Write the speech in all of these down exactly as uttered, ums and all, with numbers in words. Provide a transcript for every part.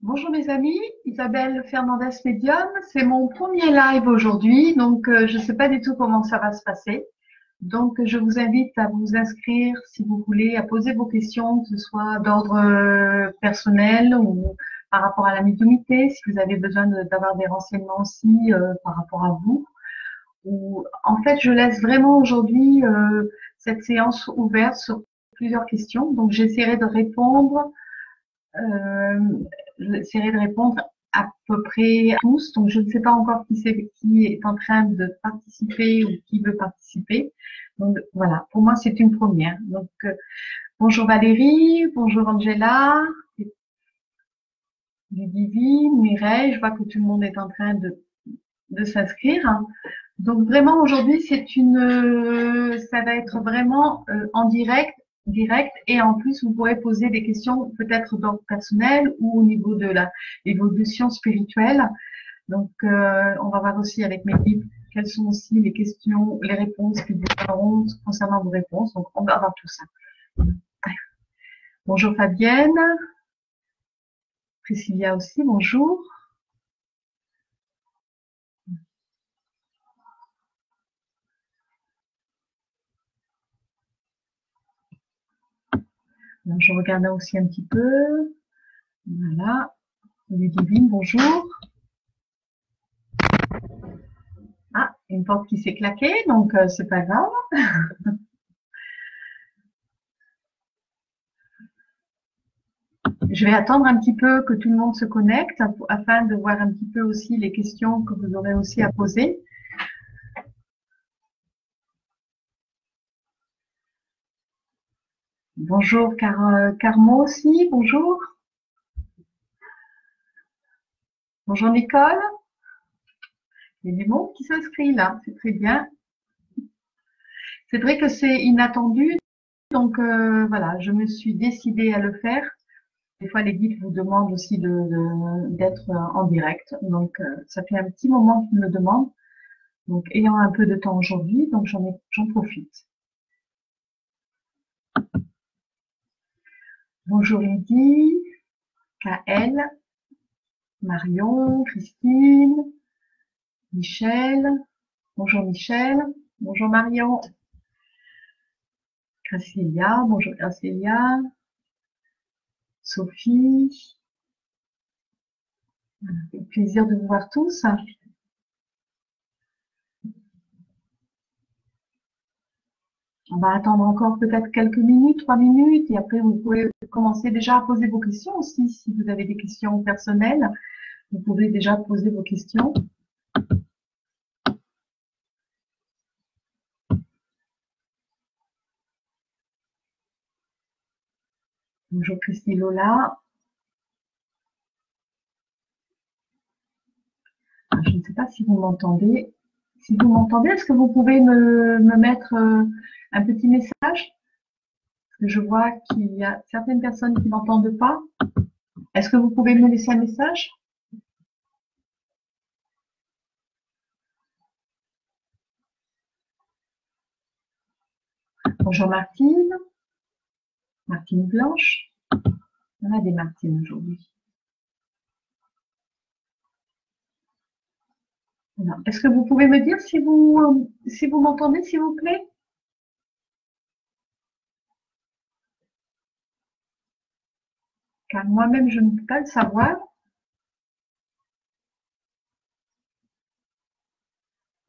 Bonjour mes amis, Isabelle Fernandes médium, c'est mon premier live aujourd'hui, donc euh, je ne sais pas du tout comment ça va se passer. Donc je vous invite à vous inscrire si vous voulez, à poser vos questions, que ce soit d'ordre personnel ou par rapport à la médiumnité, si vous avez besoin d'avoir de, des renseignements aussi euh, par rapport à vous. Ou, en fait, je laisse vraiment aujourd'hui euh, cette séance ouverte sur plusieurs questions, donc j'essaierai de répondre. Euh, J'essaierai de répondre à peu près à tous, donc je ne sais pas encore qui, qui est en train de participer ou qui veut participer. Donc voilà, pour moi c'est une première. Donc euh, bonjour Valérie, bonjour Angela, Ludivine, Mireille, je vois que tout le monde est en train de, de s'inscrire. Donc vraiment aujourd'hui c'est une, euh, ça va être vraiment euh, en direct. direct et en plus vous pourrez poser des questions peut-être d'ordre personnel ou au niveau de la évolution spirituelle. Donc euh, on va voir aussi avec mes équipes quelles sont aussi les questions, les réponses que vous auront concernant vos réponses. Donc on va avoir tout ça. Bonjour Fabienne, Priscilla aussi, bonjour. Donc, je regarde là aussi un petit peu. Voilà. Ludivine, bonjour. Ah, une porte qui s'est claquée, donc euh, c'est pas grave. Je vais attendre un petit peu que tout le monde se connecte afin de voir un petit peu aussi les questions que vous aurez aussi à poser. Bonjour Car Carmo aussi, bonjour. Bonjour Nicole. Il y a du monde qui s'inscrit là, c'est très bien. C'est vrai que c'est inattendu, donc euh, voilà, je me suis décidée à le faire. Des fois les guides vous demandent aussi de, de, d'être en direct, donc euh, ça fait un petit moment qu'ils me demandent. Donc ayant un peu de temps aujourd'hui, donc j'en j'en profite. Bonjour Lydie, K L, Marion, Christine, Michel, bonjour Michel, bonjour Marion, Gracilia, bonjour Gracilia, Sophie, c'est un plaisir de vous voir tous. On va attendre encore peut-être quelques minutes, trois minutes, et après vous pouvez commencer déjà à poser vos questions aussi. Si vous avez des questions personnelles, vous pouvez déjà poser vos questions. Bonjour Christine Lola. Alors, je ne sais pas si vous m'entendez. Si vous m'entendez, est-ce que vous pouvez me, me mettre euh, un petit message? Parce que je vois qu'il y a certaines personnes qui ne m'entendent pas. Est-ce que vous pouvez me laisser un message? Bonjour Martine. Martine Blanche. On a des Martines aujourd'hui. Est-ce que vous pouvez me dire si vous, si vous m'entendez, s'il vous plaît? Car moi-même, je ne peux pas le savoir.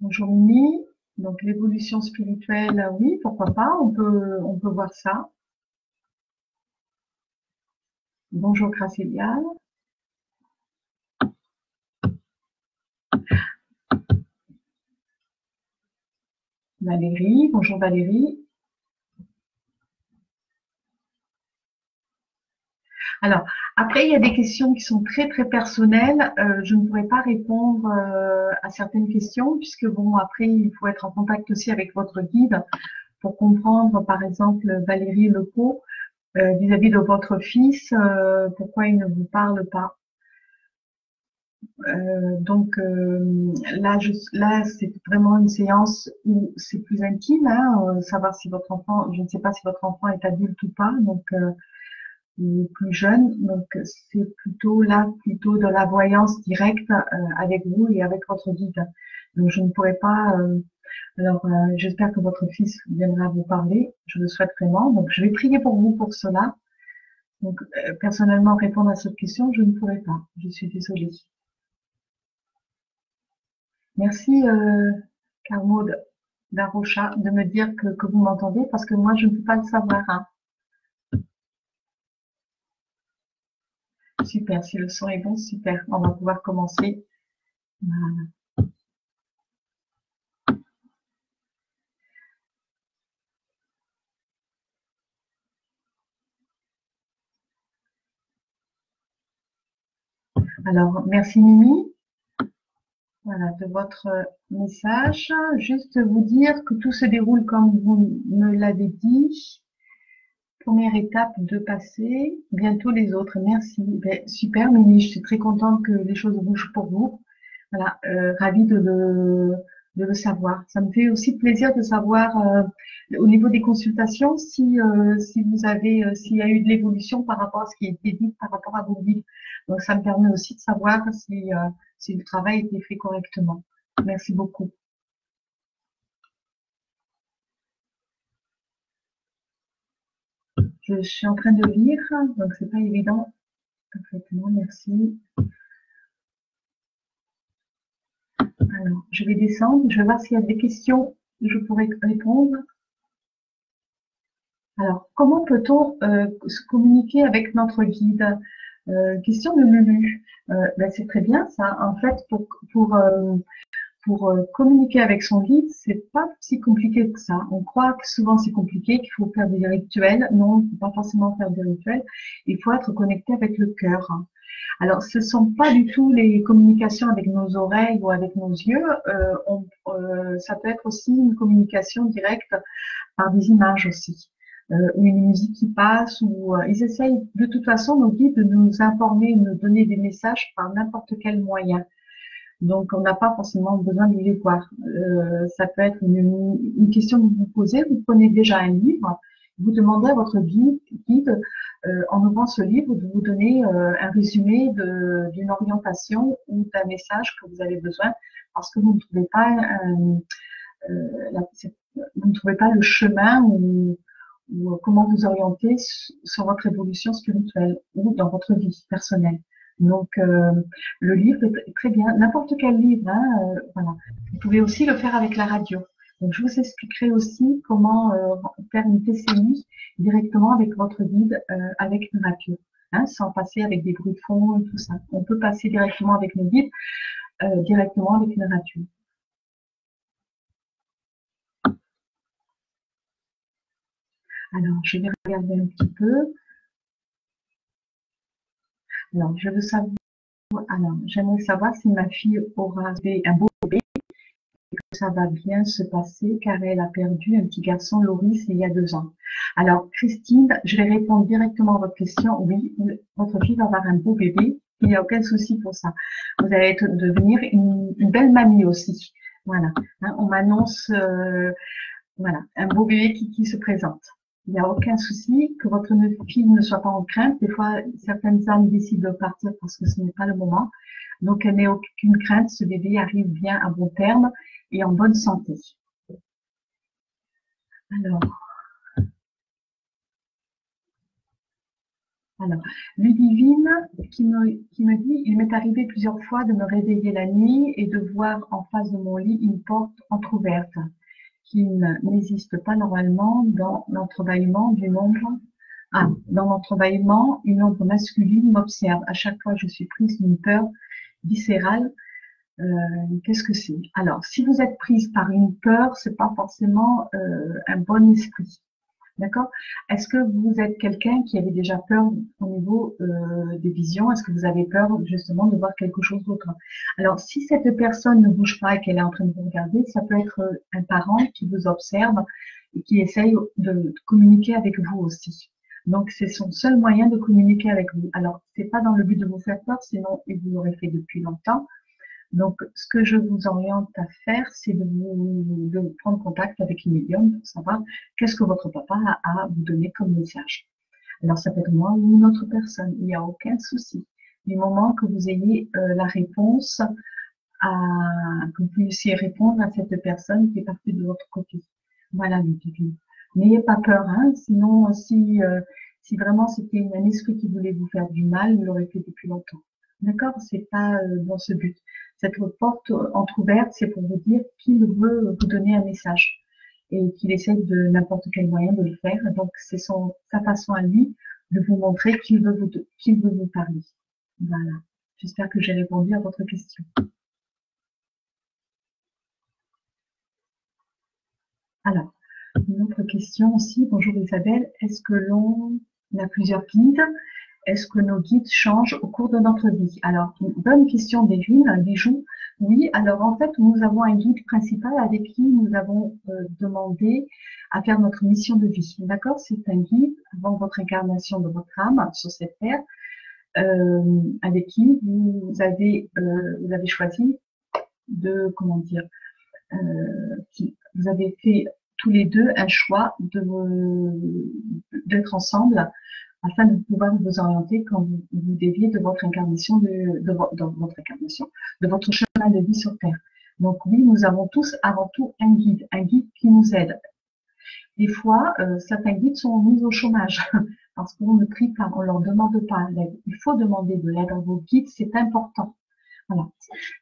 Bonjour Mimi. Donc l'évolution spirituelle, oui, pourquoi pas, on peut, on peut voir ça. Bonjour Gracilia. Valérie, bonjour Valérie. Alors, après, il y a des questions qui sont très, très personnelles. Euh, je ne pourrais pas répondre euh, à certaines questions puisque, bon, après, il faut être en contact aussi avec votre guide pour comprendre, par exemple, Valérie Lecaux, euh, vis-à-vis de votre fils, euh, pourquoi il ne vous parle pas. Euh, donc euh, là, je, là, c'est vraiment une séance où c'est plus intime, hein, euh, savoir si votre enfant, je ne sais pas si votre enfant est adulte ou pas, donc euh, qui est plus jeune, donc c'est plutôt là, plutôt dans la voyance directe euh, avec vous et avec votre guide. Donc je ne pourrais pas, euh, alors euh, j'espère que votre fils viendra vous parler, je le souhaite vraiment, donc je vais prier pour vous pour cela. Donc euh, personnellement, répondre à cette question, je ne pourrais pas, je suis désolée. Merci euh, Carmaude Darocha de me dire que, que vous m'entendez, parce que moi je ne peux pas le savoir. Hein. Super, si le son est bon, super. On va pouvoir commencer. Voilà. Alors, merci Mimi. Voilà, de votre message. Juste vous dire que tout se déroule comme vous me l'avez dit. Première étape de passer, bientôt les autres. Merci. Ben, super, Mimi, je suis très contente que les choses bougent pour vous. Voilà, euh, ravie de le, de le savoir. Ça me fait aussi plaisir de savoir euh, au niveau des consultations si euh, si vous avez euh, s'il y a eu de l'évolution par rapport à ce qui a été dit, par rapport à vos vies. Donc ça me permet aussi de savoir si euh, si le travail a été fait correctement. Merci beaucoup. Je suis en train de lire, donc c'est pas évident. Parfaitement, merci. Alors, je vais descendre, je vais voir s'il y a des questions que je pourrais répondre. Alors, comment peut-on euh, se communiquer avec notre guide? euh, Question de Lulu. Euh, ben c'est très bien ça. En fait, pour pour euh, Pour communiquer avec son guide, c'est pas si compliqué que ça. On croit que souvent c'est compliqué, qu'il faut faire des rituels. Non, il faut pas forcément faire des rituels. Il faut être connecté avec le cœur. Alors, ce sont pas du tout les communications avec nos oreilles ou avec nos yeux. Euh, on, euh, ça peut être aussi une communication directe par des images aussi, euh, ou une musique qui passe. Ou euh, ils essayent de toute façon nos guides de nous informer, de nous donner des messages par n'importe quel moyen. Donc, on n'a pas forcément besoin de les voir. Euh, ça peut être une, une question que vous vous posez. Vous prenez déjà un livre, vous demandez à votre guide, guide euh, en ouvrant ce livre, de vous donner euh, un résumé d'une orientation ou d'un message que vous avez besoin, parce que vous ne trouvez pas, euh, euh, la, vous ne trouvez pas le chemin ou, ou comment vous orienter sur votre évolution spirituelle ou dans votre vie personnelle. Donc, euh, le livre est très bien, n'importe quel livre, hein, euh, voilà. Vous pouvez aussi le faire avec la radio. Donc, je vous expliquerai aussi comment euh, faire une T C I directement avec votre guide, euh, avec une radio, hein, sans passer avec des bruits de fond et tout ça. On peut passer directement avec nos guides, euh, directement avec une radio. Alors, je vais regarder un petit peu. Alors, je veux savoir, alors, j'aimerais savoir si ma fille aura un beau bébé et que ça va bien se passer car elle a perdu un petit garçon, Loris, il y a deux ans. Alors, Christine, je vais répondre directement à votre question. Oui, votre fille va avoir un beau bébé. Il n'y a aucun souci pour ça. Vous allez être, devenir une, une belle mamie aussi. Voilà. Hein, on m'annonce, euh, voilà, un beau bébé qui, qui se présente. Il n'y a aucun souci, que votre fille ne soit pas en crainte. Des fois, certaines âmes décident de partir parce que ce n'est pas le moment. Donc, elle n'est aucune crainte. Ce bébé arrive bien à bon terme et en bonne santé. Alors, alors Ludivine qui me, qui me dit, il m'est arrivé plusieurs fois de me réveiller la nuit et de voir en face de mon lit une porte entrouverte, qui n'existe pas normalement dans l'entrebâillement d'une ombre. Ah, dans l'entrebâillement, une ombre masculine m'observe. À chaque fois, je suis prise d'une peur viscérale. Euh, Qu'est-ce que c'est? Alors, si vous êtes prise par une peur, c'est pas forcément euh, un bon esprit. D'accord? Est-ce que vous êtes quelqu'un qui avait déjà peur au niveau euh, des visions? Est-ce que vous avez peur justement de voir quelque chose d'autre? Alors, si cette personne ne bouge pas et qu'elle est en train de vous regarder, ça peut être un parent qui vous observe et qui essaye de communiquer avec vous aussi. Donc, c'est son seul moyen de communiquer avec vous. Alors, ce n'est pas dans le but de vous faire peur, sinon il vous l'aurait fait depuis longtemps. Donc, ce que je vous oriente à faire, c'est de, de vous prendre contact avec une médium pour savoir qu'est-ce que votre papa a à vous donner comme message. Alors ça peut être moi ou une autre personne, il n'y a aucun souci. Du moment que vous ayez euh, la réponse, à, que vous puissiez répondre à cette personne qui est partie de votre côté. Voilà, n'ayez pas peur, hein, sinon si, euh, si vraiment c'était un esprit qui voulait vous faire du mal, il l'aurait fait depuis longtemps. D'accord, c'est pas euh, dans ce but. Cette porte entrouverte, c'est pour vous dire qu'il veut vous donner un message et qu'il essaie de n'importe quel moyen de le faire. Donc, c'est son, sa façon à lui de vous montrer qu'il veut vous, qu'il veut vous parler. Voilà. J'espère que j'ai répondu à votre question. Alors, une autre question aussi. Bonjour Isabelle. Est-ce que l'on a plusieurs guides ? Est-ce que nos guides changent au cours de notre vie? Alors, une bonne question d'Evine, Bijou. Oui, alors en fait, nous avons un guide principal avec qui nous avons euh, demandé à faire notre mission de vie. D'accord? C'est un guide avant votre incarnation de votre âme sur cette terre, euh, avec qui vous avez, euh, vous avez choisi de, comment dire, euh, qui, vous avez fait tous les deux un choix de d'être ensemble, afin de pouvoir vous orienter quand vous, vous déviez de votre incarnation, de, de, vo de votre incarnation, de votre chemin de vie sur Terre. Donc oui, nous avons tous avant tout un guide, un guide qui nous aide. Des fois, euh, certains guides sont mis au chômage parce qu'on ne crie pas, on leur demande pas l'aide. Il faut demander de l'aide à vos guides, c'est important. Voilà.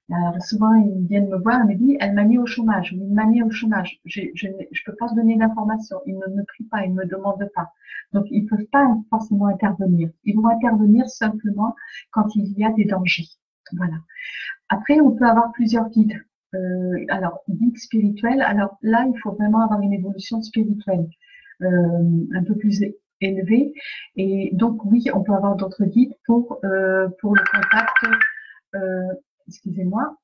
Alors, souvent, ils viennent me voir et me disent, elle m'a mis au chômage, elle m'a mis au chômage, je ne peux pas se donner d'informations, ils ne me prient pas, ils ne me demandent pas. Donc, ils ne peuvent pas forcément intervenir. Ils vont intervenir simplement quand il y a des dangers. Voilà. Après, on peut avoir plusieurs guides. Euh, alors, guide spirituel, alors là, il faut vraiment avoir une évolution spirituelle euh, un peu plus élevée. Et donc, oui, on peut avoir d'autres guides pour, euh, pour le contact... Euh, excusez-moi,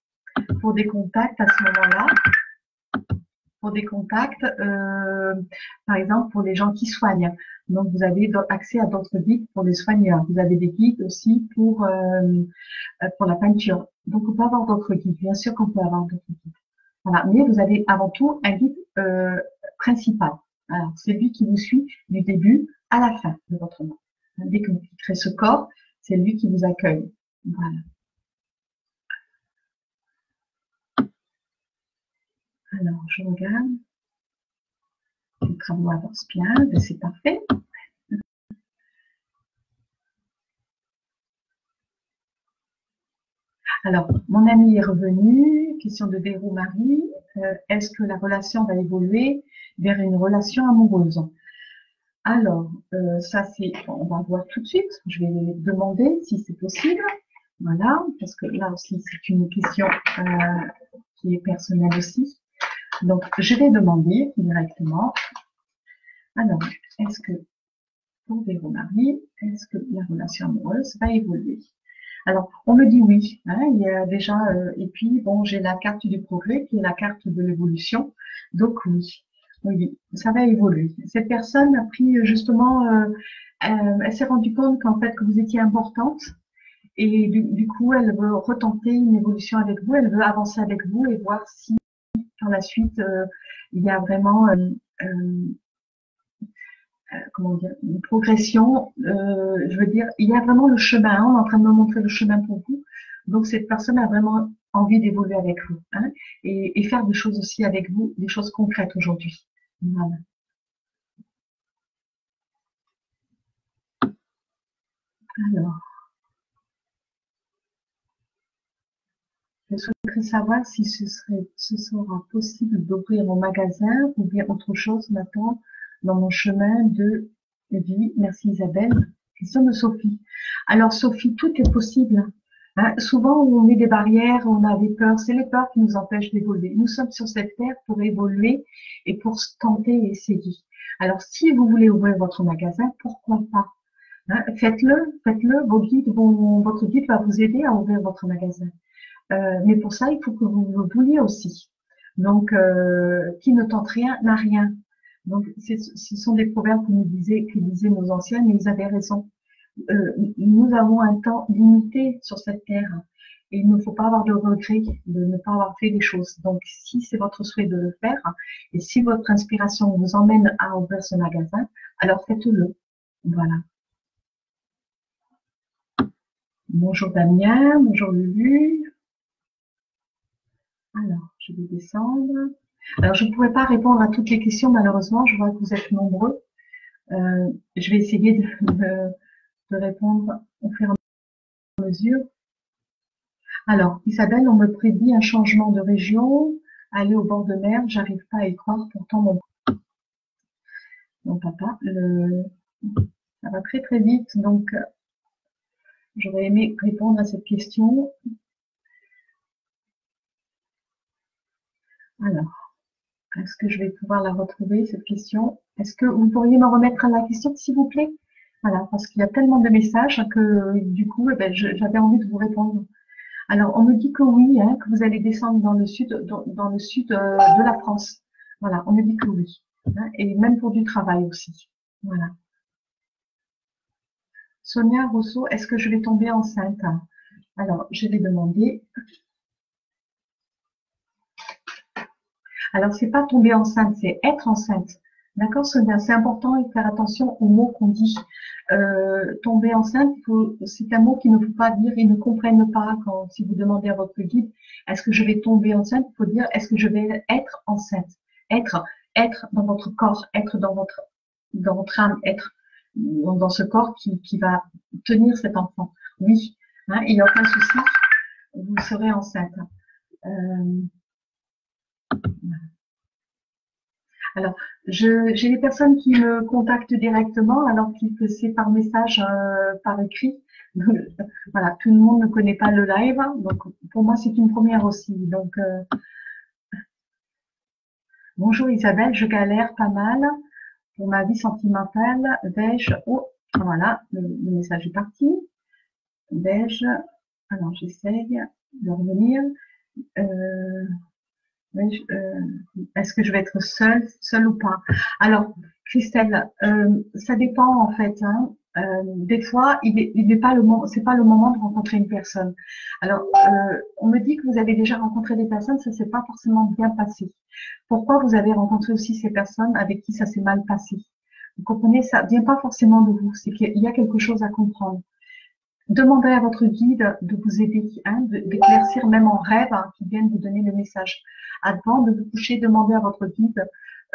pour des contacts à ce moment-là, pour des contacts, euh, par exemple, pour les gens qui soignent. Donc, vous avez accès à d'autres guides pour les soigneurs. Vous avez des guides aussi pour, euh, pour la peinture. Donc, on peut avoir d'autres guides. Bien sûr qu'on peut avoir d'autres guides. Voilà. Mais vous avez avant tout un guide euh, principal. Alors, c'est lui qui vous suit du début à la fin de votre mort. Dès que vous quitterez ce corps, c'est lui qui vous accueille. Voilà. Alors, je regarde. Les travaux avancent bien, c'est parfait. Alors, mon ami est revenu. Question de Vérou Marie. Euh, Est-ce que la relation va évoluer vers une relation amoureuse? Alors, euh, ça c'est, on va voir tout de suite. Je vais demander si c'est possible. Voilà, parce que là aussi c'est une question euh, qui est personnelle aussi. Donc, je vais demander directement, alors, est-ce que, pour Véro Marie, est-ce que la relation amoureuse va évoluer? Alors, on me dit oui, hein, il y a déjà, euh, et puis, bon, j'ai la carte du progrès, qui est la carte de l'évolution, donc oui, oui, ça va évoluer. Cette personne a pris, justement, euh, euh, elle s'est rendue compte qu'en fait, que vous étiez importante, et du, du coup, elle veut retenter une évolution avec vous, elle veut avancer avec vous et voir si, par la suite, euh, il y a vraiment euh, euh, euh, comment dire, une progression. Euh, je veux dire, il y a vraiment le chemin. Hein, on est en train de me montrer le chemin pour vous. Donc, cette personne a vraiment envie d'évoluer avec vous hein, et, et faire des choses aussi avec vous, des choses concrètes aujourd'hui. Voilà. Alors, je souhaiterais savoir si ce, serait, ce sera possible d'ouvrir mon magasin ou bien autre chose maintenant dans mon chemin de vie. Merci Isabelle. Question de Sophie. Alors Sophie, tout est possible. Hein, souvent, on met des barrières, on a des peurs. C'est les peurs qui nous empêchent d'évoluer. Nous sommes sur cette terre pour évoluer et pour tenter et essayer. Alors, si vous voulez ouvrir votre magasin, pourquoi pas? Hein, faites-le, faites-le. Vos guides, vos, votre guide va vous aider à ouvrir votre magasin. Euh, mais pour ça, il faut que vous le vouliez aussi. Donc, euh, qui ne tente rien n'a rien. Donc, ce sont des proverbes que nous disaient, que disaient nos anciens, mais ils avaient raison. Euh, nous avons un temps limité sur cette terre et il ne faut pas avoir de regret de ne pas avoir fait les choses. Donc, si c'est votre souhait de le faire et si votre inspiration vous emmène à ouvrir ce magasin, alors faites-le. Voilà. Bonjour Damien, bonjour Lulu. Alors, je vais descendre. Alors, je ne pourrai pas répondre à toutes les questions, malheureusement. Je vois que vous êtes nombreux. Euh, je vais essayer de, de, de répondre au fur et à mesure. Alors, Isabelle, on me prédit un changement de région. Aller au bord de mer, j'arrive pas à y croire, pourtant mon, mon papa, le... ça va très très vite, donc j'aurais aimé répondre à cette question. Alors, est-ce que je vais pouvoir la retrouver, cette question? Est-ce que vous pourriez me remettre à la question, s'il vous plaît? Voilà, parce qu'il y a tellement de messages que du coup, eh ben, j'avais envie de vous répondre. Alors, on me dit que oui, hein, que vous allez descendre dans le sud, dans, dans le sud euh, de la France. Voilà, on me dit que oui. Hein, et même pour du travail aussi. Voilà. Sonia Rousseau, est-ce que je vais tomber enceinte? Alors, je vais demander. Alors, c'est pas tomber enceinte, c'est être enceinte. D'accord, Sonia? C'est important de faire attention aux mots qu'on dit. Euh, tomber enceinte, c'est un mot qu'il ne faut pas dire, ils ne comprennent pas quand, si vous demandez à votre guide, est-ce que je vais tomber enceinte, il faut dire, est-ce que je vais être enceinte? Être, être dans votre corps, être dans votre, dans votre âme, être dans, dans ce corps qui, qui va tenir cet enfant. Oui, hein, il n'y a aucun souci, vous serez enceinte. Euh, Alors, j'ai des personnes qui me contactent directement, alors que c'est par message, euh, par écrit. Voilà, tout le monde ne connaît pas le live, donc pour moi c'est une première aussi. Donc, euh... bonjour Isabelle, je galère pas mal pour ma vie sentimentale. Vais-je, oh, voilà, le, le message est parti. Vais-je, alors j'essaye de revenir. Euh... Euh, est-ce que je vais être seule, seule ou pas? Alors, Christelle, euh, ça dépend en fait. Hein. Euh, des fois, il n'est il est pas le moment, c'est pas le moment de rencontrer une personne. Alors, euh, on me dit que vous avez déjà rencontré des personnes, ça s'est pas forcément bien passé. Pourquoi vous avez rencontré aussi ces personnes avec qui ça s'est mal passé? Vous comprenez, ça vient pas forcément de vous. C'est qu'il y a quelque chose à comprendre. Demandez à votre guide de vous aider, hein, d'éclaircir même en rêve, hein, qui viennent vous donner le message. Avant de vous coucher, demandez à votre guide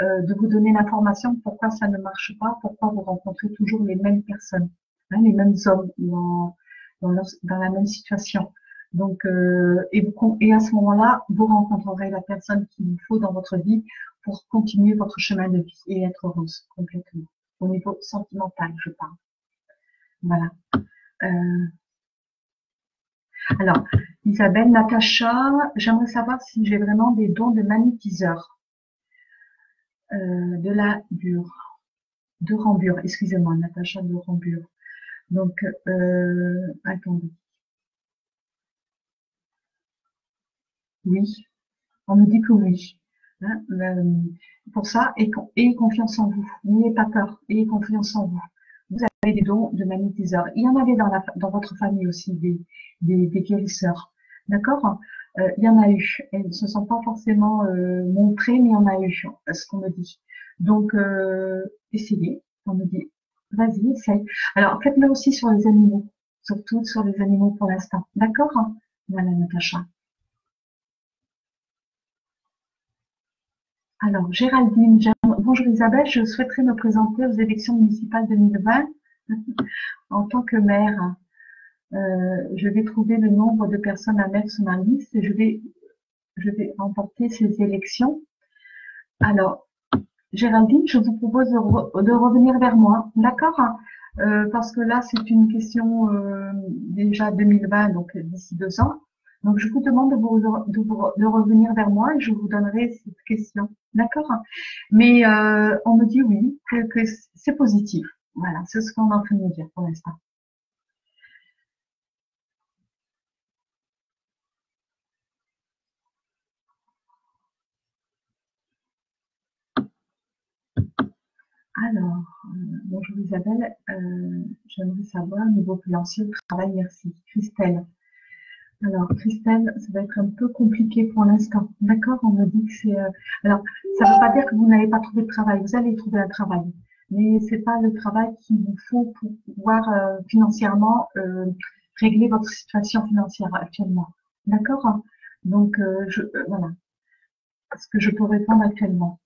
euh, de vous donner l'information pourquoi ça ne marche pas, pourquoi vous rencontrez toujours les mêmes personnes, hein, les mêmes hommes dans, dans, leur, dans la même situation. Donc, euh, et, vous, et à ce moment-là, vous rencontrerez la personne qu'il vous faut dans votre vie pour continuer votre chemin de vie et être heureuse complètement. Au niveau sentimental, je parle. Voilà. Euh, alors, Isabelle, Natacha, j'aimerais savoir si j'ai vraiment des dons de magnétiseur, euh, de la bure, de rambure, excusez-moi, Natacha de rambure. Donc, euh, attendez. Oui, on nous dit que oui. Hein, euh, pour ça, ayez confiance en vous, n'ayez pas peur, ayez confiance en vous. Vous avez des dons de magnétiseurs. Il y en avait dans, la, dans votre famille aussi, des, des, des guérisseurs. D'accord? euh, Il y en a eu. Elles ne se sont pas forcément euh, montrées, mais il y en a eu, ce qu'on me dit. Donc, euh, essayez. On me dit, vas-y, essaye. Alors, faites-le aussi sur les animaux. Surtout sur les animaux pour l'instant. D'accord? Voilà, Natacha. Alors, Géraldine, bonjour Isabelle, je souhaiterais me présenter aux élections municipales deux mille vingt en tant que maire. Euh, je vais trouver le nombre de personnes à mettre sur ma liste et je vais, je vais remporter ces élections. Alors, Géraldine, je vous propose de, re, de revenir vers moi, d'accord? euh, Parce que là, c'est une question euh, déjà deux mille vingt, donc d'ici deux ans. Donc, je vous demande de, vous, de, vous, de revenir vers moi et je vous donnerai cette question. D'accord? Mais euh, on me dit oui, que, que c'est positif. Voilà, c'est ce qu'on est en train de me dire pour l'instant. Alors, euh, bonjour Isabelle, euh, j'aimerais savoir niveau financier, le travail, merci. Christelle. Alors, Christelle, ça va être un peu compliqué pour l'instant. D'accord? On me dit que c'est... Euh... Alors, ça ne veut pas dire que vous n'avez pas trouvé de travail. Vous allez trouver un travail. Mais c'est pas le travail qu'il vous faut pour pouvoir euh, financièrement euh, régler votre situation financière actuellement. D'accord? Donc, euh, je, euh, voilà ce que je peux répondre actuellement.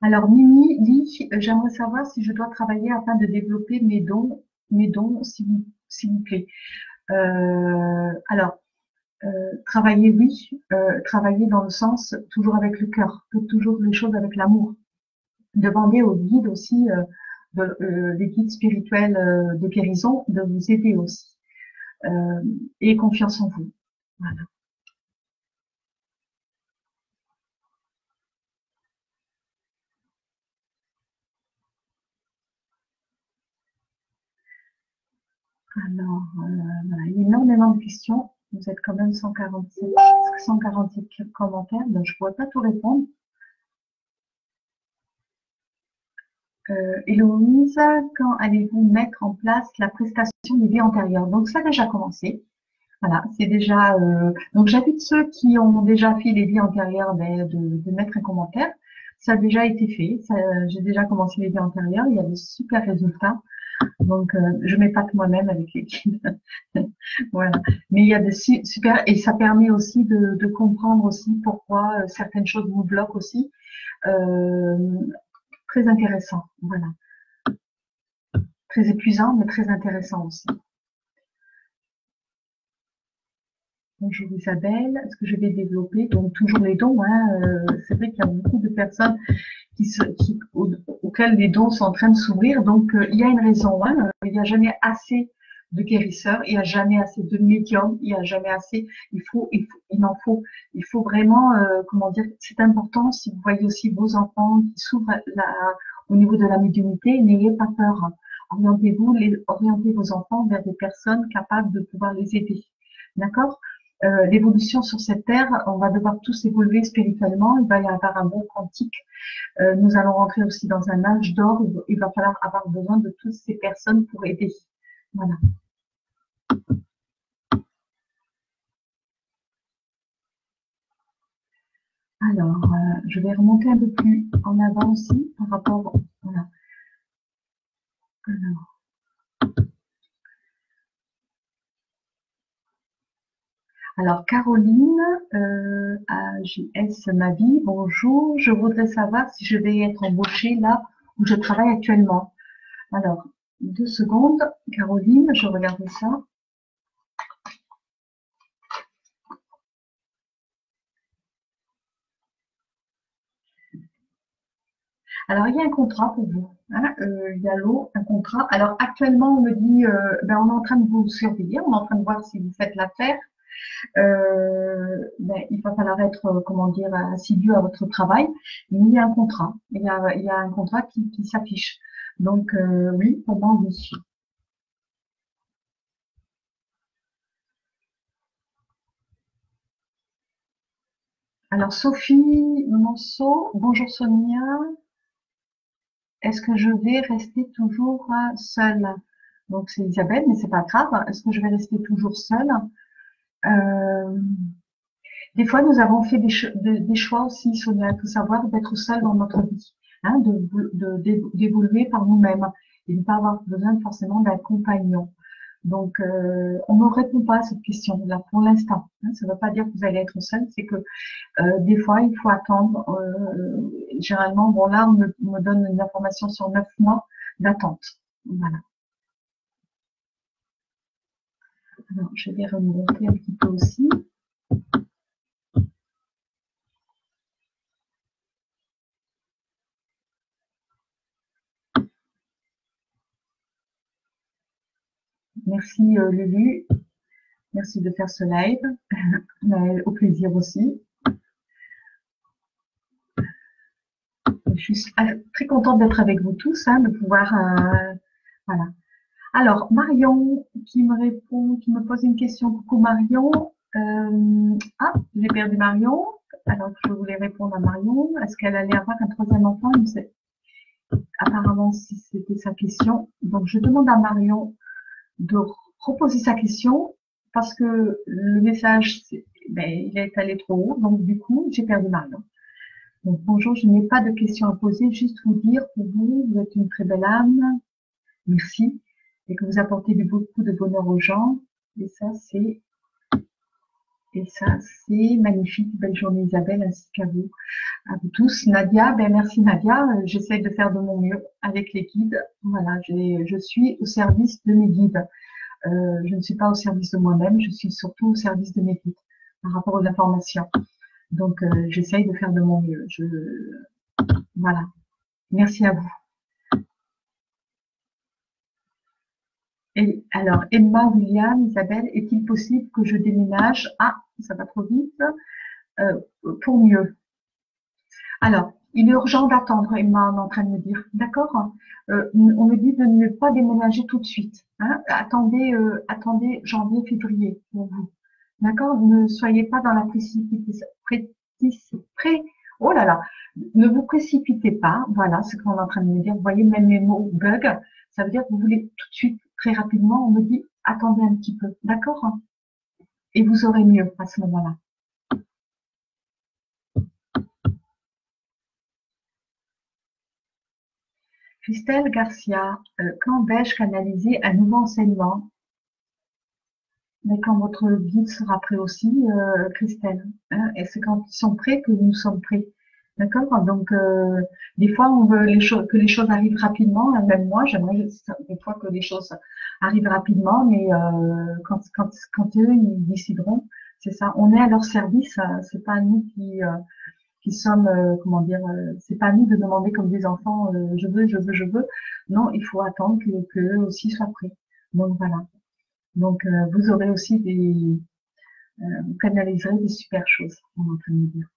Alors, Mimi dit, euh, j'aimerais savoir si je dois travailler afin de développer mes dons, mes dons, s'il vous, s'il vous plaît. Euh, alors, euh, travailler, oui, euh, travailler dans le sens, toujours avec le cœur, toujours les choses avec l'amour. Demandez aux guides aussi, euh, de, euh, les guides spirituels euh, de guérison, de vous aider aussi. Euh, et confiance en vous. Voilà. Alors, euh, voilà, il y a énormément de questions. Vous êtes quand même cent quarante-sept commentaires, donc je ne pourrais pas tout répondre. Euh, Héloïse, quand allez-vous mettre en place la prestation des vies antérieures? Donc, ça a déjà commencé. Voilà, c'est déjà... Euh, donc, j'invite ceux qui ont déjà fait les vies antérieures ben, de, de mettre un commentaire. Ça a déjà été fait. J'ai déjà commencé les vies antérieures. Il y a des super résultats. Donc, euh, je m'épate moi-même avec les kids. Voilà. Mais il y a des su super... Et ça permet aussi de, de comprendre aussi pourquoi euh, certaines choses vous bloquent aussi. Euh, très intéressant. Voilà. Très épuisant, mais très intéressant aussi. Bonjour Isabelle. Est-ce que je vais développer donc toujours les dons, hein, euh, c'est vrai qu'il y a beaucoup de personnes qui se, qui, au, auxquelles les dons sont en train de s'ouvrir. Donc, euh, il y a une raison. Hein, il n'y a jamais assez de guérisseurs. Il n'y a jamais assez de médiums. Il n'y a jamais assez. Il faut, il faut, il en faut. Il faut vraiment, euh, comment dire, c'est important. Si vous voyez aussi vos enfants qui s'ouvrent au niveau de la médiumnité, n'ayez pas peur. Hein. Orientez-vous, orientez vos enfants vers des personnes capables de pouvoir les aider. D'accord? Euh, l'évolution sur cette terre, on va devoir tous évoluer spirituellement, il va y avoir un bon quantique, euh, nous allons rentrer aussi dans un âge d'or, il va falloir avoir besoin de toutes ces personnes pour aider. Voilà. Alors, euh, je vais remonter un peu plus en avant aussi, par rapport, voilà. Alors. Alors, Caroline, euh, A J S Mavi, bonjour. Je voudrais savoir si je vais être embauchée là où je travaille actuellement. Alors, deux secondes, Caroline, je regarde ça. Alors, il y a un contrat pour vous. Hein, euh, il y a l'eau, un contrat. Alors, actuellement, on me dit, euh, ben, on est en train de vous surveiller, on est en train de voir si vous faites l'affaire. Euh, ben, il va falloir être, comment dire, assidu à votre travail, mais il y a un contrat, il y a, il y a un contrat qui, qui s'affiche. Donc euh, oui, pour moi, oui. Alors Sophie Monceau, bonjour Sonia, est-ce que je vais rester toujours seule? Donc c'est Isabelle, mais c'est pas grave, est-ce que je vais rester toujours seule? Euh, des fois, nous avons fait des, cho de, des choix aussi, Sonia, il faut savoir d'être seul dans notre vie, hein, d'évoluer de, de, par nous-mêmes et de ne pas avoir besoin forcément d'un compagnon. Donc, euh, on ne répond pas à cette question-là pour l'instant. Hein, ça ne veut pas dire que vous allez être seul, c'est que euh, des fois, il faut attendre. Euh, généralement, bon là, on me, on me donne une information sur neuf mois d'attente. Voilà. Alors, je vais remonter un petit peu aussi. Merci euh, Lulu, merci de faire ce live, mais au plaisir aussi. Je suis très contente d'être avec vous tous, hein, de pouvoir, euh, voilà. Alors, Marion, qui me répond, qui me pose une question. Coucou Marion. Euh, ah, j'ai perdu Marion. Alors, je voulais répondre à Marion. Est-ce qu'elle allait avoir un troisième enfant? Apparemment, si c'était sa question. Donc, je demande à Marion de reposer sa question parce que le message, ben, il est allé trop haut. Donc, du coup, j'ai perdu Marion. Donc, bonjour, je n'ai pas de question à poser. Juste vous dire, pour vous, vous êtes une très belle âme. merci, et que vous apportez beaucoup de bonheur aux gens. Et ça, c'est et ça, c'est magnifique. Belle journée Isabelle, ainsi qu'à vous, à vous tous. Nadia, ben merci Nadia. J'essaie de faire de mon mieux avec les guides. Voilà, je suis au service de mes guides. Euh, je ne suis pas au service de moi-même, je suis surtout au service de mes guides par rapport aux informations. Donc, euh, j'essaye de faire de mon mieux. Je... Voilà. Merci à vous. Et alors, Emma, William, Isabelle, est-il possible que je déménage? Ah, ça va trop vite. Euh, pour mieux. Alors, il est urgent d'attendre, Emma est en train de me dire. D'accord, euh, on me dit de ne pas déménager tout de suite. Hein, attendez, euh, attendez janvier, février pour vous. D'accord, ne soyez pas dans la précipitation. Pré pré oh là là, ne vous précipitez pas. Voilà ce qu'on est en train de me dire. Vous voyez, même les mots bug, ça veut dire que vous voulez tout de suite, très rapidement. On me dit, attendez un petit peu. D'accord, et vous aurez mieux à ce moment-là. Christelle Garcia, euh, quand vais-je canaliser un nouveau enseignement? Mais quand votre guide sera prêt aussi, euh, Christelle. Hein, et c'est quand ils sont prêts que nous sommes prêts. D'accord? Donc, euh, des fois, on veut les choses, que les choses arrivent rapidement. Hein, même moi, j'aimerais des fois que les choses arrivent rapidement, mais euh, quand, quand, quand eux, ils décideront, c'est ça. On est à leur service. Hein, c'est pas nous qui, euh, qui sommes, euh, comment dire, euh, c'est pas nous de demander comme des enfants, euh, je veux, je veux, je veux. Non, il faut attendre que, que eux aussi soient prêts. Donc, voilà. Donc, euh, vous aurez aussi des... Euh, vous canaliserez des super choses, on est en train de dire.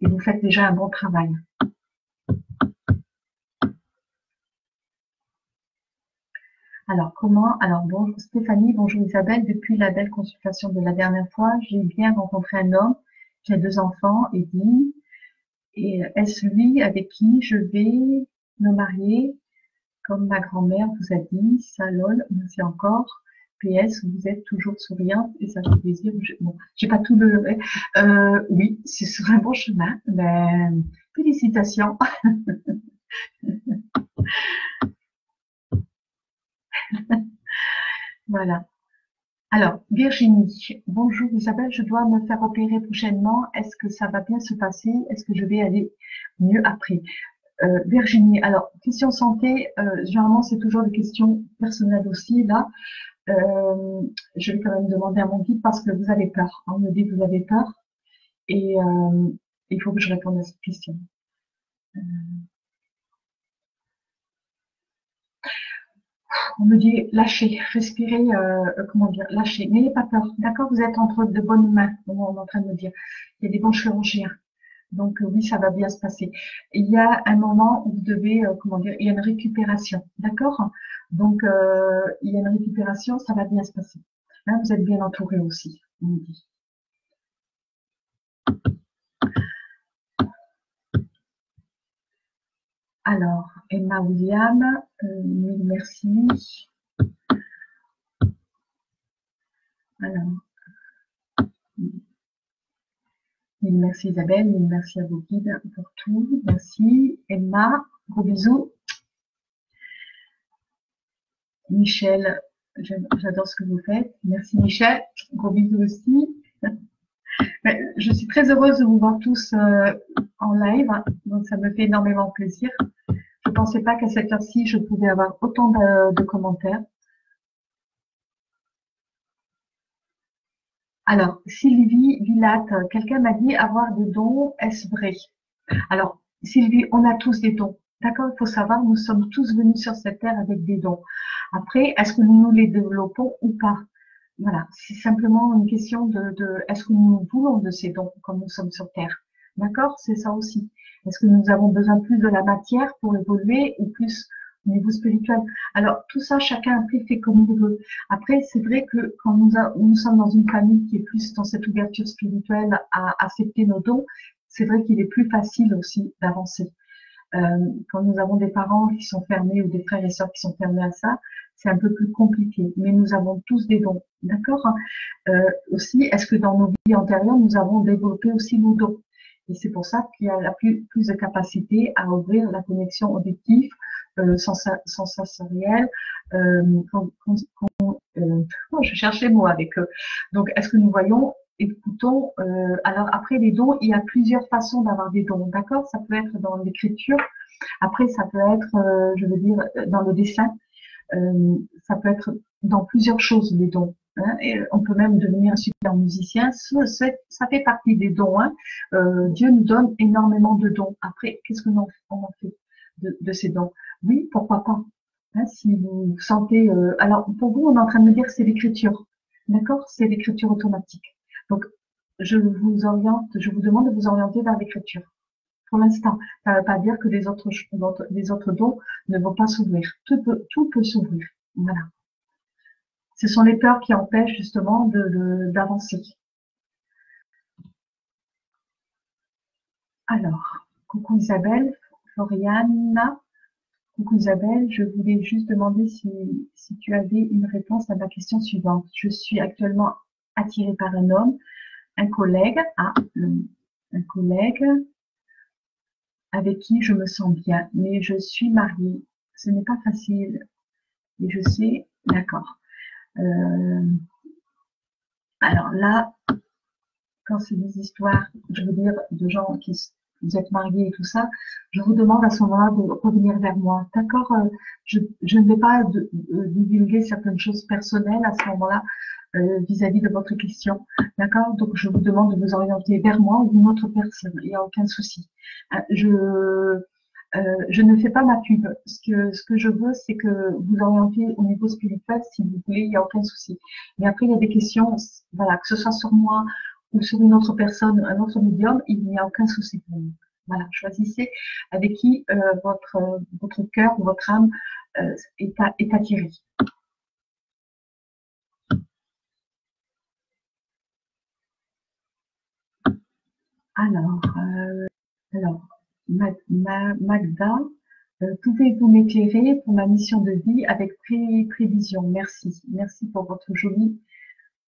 Et vous faites déjà un bon travail. Alors, comment... Alors, bonjour Stéphanie, bonjour Isabelle. Depuis la belle consultation de la dernière fois, j'ai bien rencontré un homme. J'ai deux enfants, Eddie. Et est-ce lui avec qui je vais me marier? Comme ma grand-mère vous a dit, ça lol, merci encore. P S, vous êtes toujours souriante et ça fait plaisir. Je, bon, j'ai pas tout le. Euh, oui, c'est sur un bon chemin. Ben, félicitations. Voilà. Alors, Virginie, bonjour Isabelle, je dois me faire opérer prochainement. Est-ce que ça va bien se passer? Est-ce que je vais aller mieux après? Euh, Virginie, alors, question santé, euh, généralement c'est toujours des questions personnelles aussi, là. Euh, je vais quand même demander à mon guide parce que vous avez peur. On me dit que vous avez peur et euh, il faut que je réponde à cette question. Euh, on me dit lâchez, respirez, euh, comment dire, lâchez. N'ayez pas peur, d'accord? Vous êtes entre de bonnes mains, on est en train de me dire. Il y a des bons chirurgiens. Donc oui, ça va bien se passer. Il y a un moment où vous devez, euh, comment dire, il y a une récupération, d'accord? Donc euh, il y a une récupération, ça va bien se passer. Hein, vous êtes bien entouré aussi, on me dit. Alors, Emma William, euh, mille merci. Alors. Mille merci Isabelle, mille merci à vos guides pour tout. Merci Emma, gros bisous. Michel, j'adore ce que vous faites. Merci Michel, gros bisous aussi. Je suis très heureuse de vous voir tous en live, donc ça me fait énormément plaisir. Je ne pensais pas qu'à cette heure-ci, je pouvais avoir autant de, de commentaires. Alors, Sylvie Villatte, quelqu'un m'a dit avoir des dons, est-ce vrai? Alors, Sylvie, on a tous des dons, d'accord? Il faut savoir, nous sommes tous venus sur cette terre avec des dons. Après, est-ce que nous les développons ou pas? Voilà, c'est simplement une question de, de est-ce que nous voulons de ces dons quand nous sommes sur terre? D'accord? C'est ça aussi. Est-ce que nous avons besoin plus de la matière pour évoluer ou plus au niveau spirituel? Alors, tout ça, chacun après fait comme il veut. Après, c'est vrai que quand nous, a, nous sommes dans une famille qui est plus dans cette ouverture spirituelle à accepter nos dons, c'est vrai qu'il est plus facile aussi d'avancer. Euh, quand nous avons des parents qui sont fermés ou des frères et sœurs qui sont fermés à ça, c'est un peu plus compliqué. Mais nous avons tous des dons, d'accord? euh, Aussi, est-ce que dans nos vies antérieures, nous avons développé aussi nos dons? Et c'est pour ça qu'il y a la plus, plus de capacité à ouvrir la connexion auditive, euh, sens, sensorielle. Euh, quand, quand, quand, euh, oh, je cherche les mots avec eux. Donc, est-ce que nous voyons, écoutons. Euh, alors, après les dons, il y a plusieurs façons d'avoir des dons, d'accord? Ça peut être dans l'écriture. Après, ça peut être, euh, je veux dire, dans le dessin. Euh, ça peut être dans plusieurs choses, les dons. Hein, et on peut même devenir un super musicien, ça, ça fait partie des dons. Hein. Euh, Dieu nous donne énormément de dons. Après, qu'est-ce que l'on en fait de, de ces dons? Oui, pourquoi pas. Hein, si vous sentez, euh, alors pour vous, on est en train de me dire c'est l'écriture, d'accord? C'est l'écriture automatique. Donc, je vous oriente, je vous demande de vous orienter vers l'écriture. Pour l'instant, ça ne veut pas dire que les autres, les autres dons ne vont pas s'ouvrir. Tout peut, tout peut s'ouvrir. Voilà. Ce sont les peurs qui empêchent justement d'avancer. Alors, coucou Isabelle, Floriana, coucou Isabelle, je voulais juste demander si, si tu avais une réponse à ma question suivante. Je suis actuellement attirée par un homme, un collègue, ah, un collègue avec qui je me sens bien, mais je suis mariée. Ce n'est pas facile. Et je sais, d'accord. Euh, alors là, quand c'est des histoires, je veux dire, de gens qui vous êtes mariés et tout ça, je vous demande à ce moment-là de revenir vers moi. D'accord, je, je ne vais pas de, de divulguer certaines choses personnelles à ce moment-là euh, vis-à-vis de votre question. D'accord, donc je vous demande de vous orienter vers moi ou une autre personne. Il n'y a aucun souci. Je... Euh, je ne fais pas ma pub. Ce que, ce que je veux, c'est que vous orientiez au niveau spirituel, si vous voulez, il n'y a aucun souci. Mais après, il y a des questions, voilà, que ce soit sur moi ou sur une autre personne, un autre médium, il n'y a aucun souci pour moi. Voilà, choisissez avec qui euh, votre, euh, votre cœur ou votre âme euh, est, à, est attiré. Alors, euh, alors. Magda, euh, pouvez-vous m'éclairer pour ma mission de vie avec pré prévision? Merci, merci pour votre joli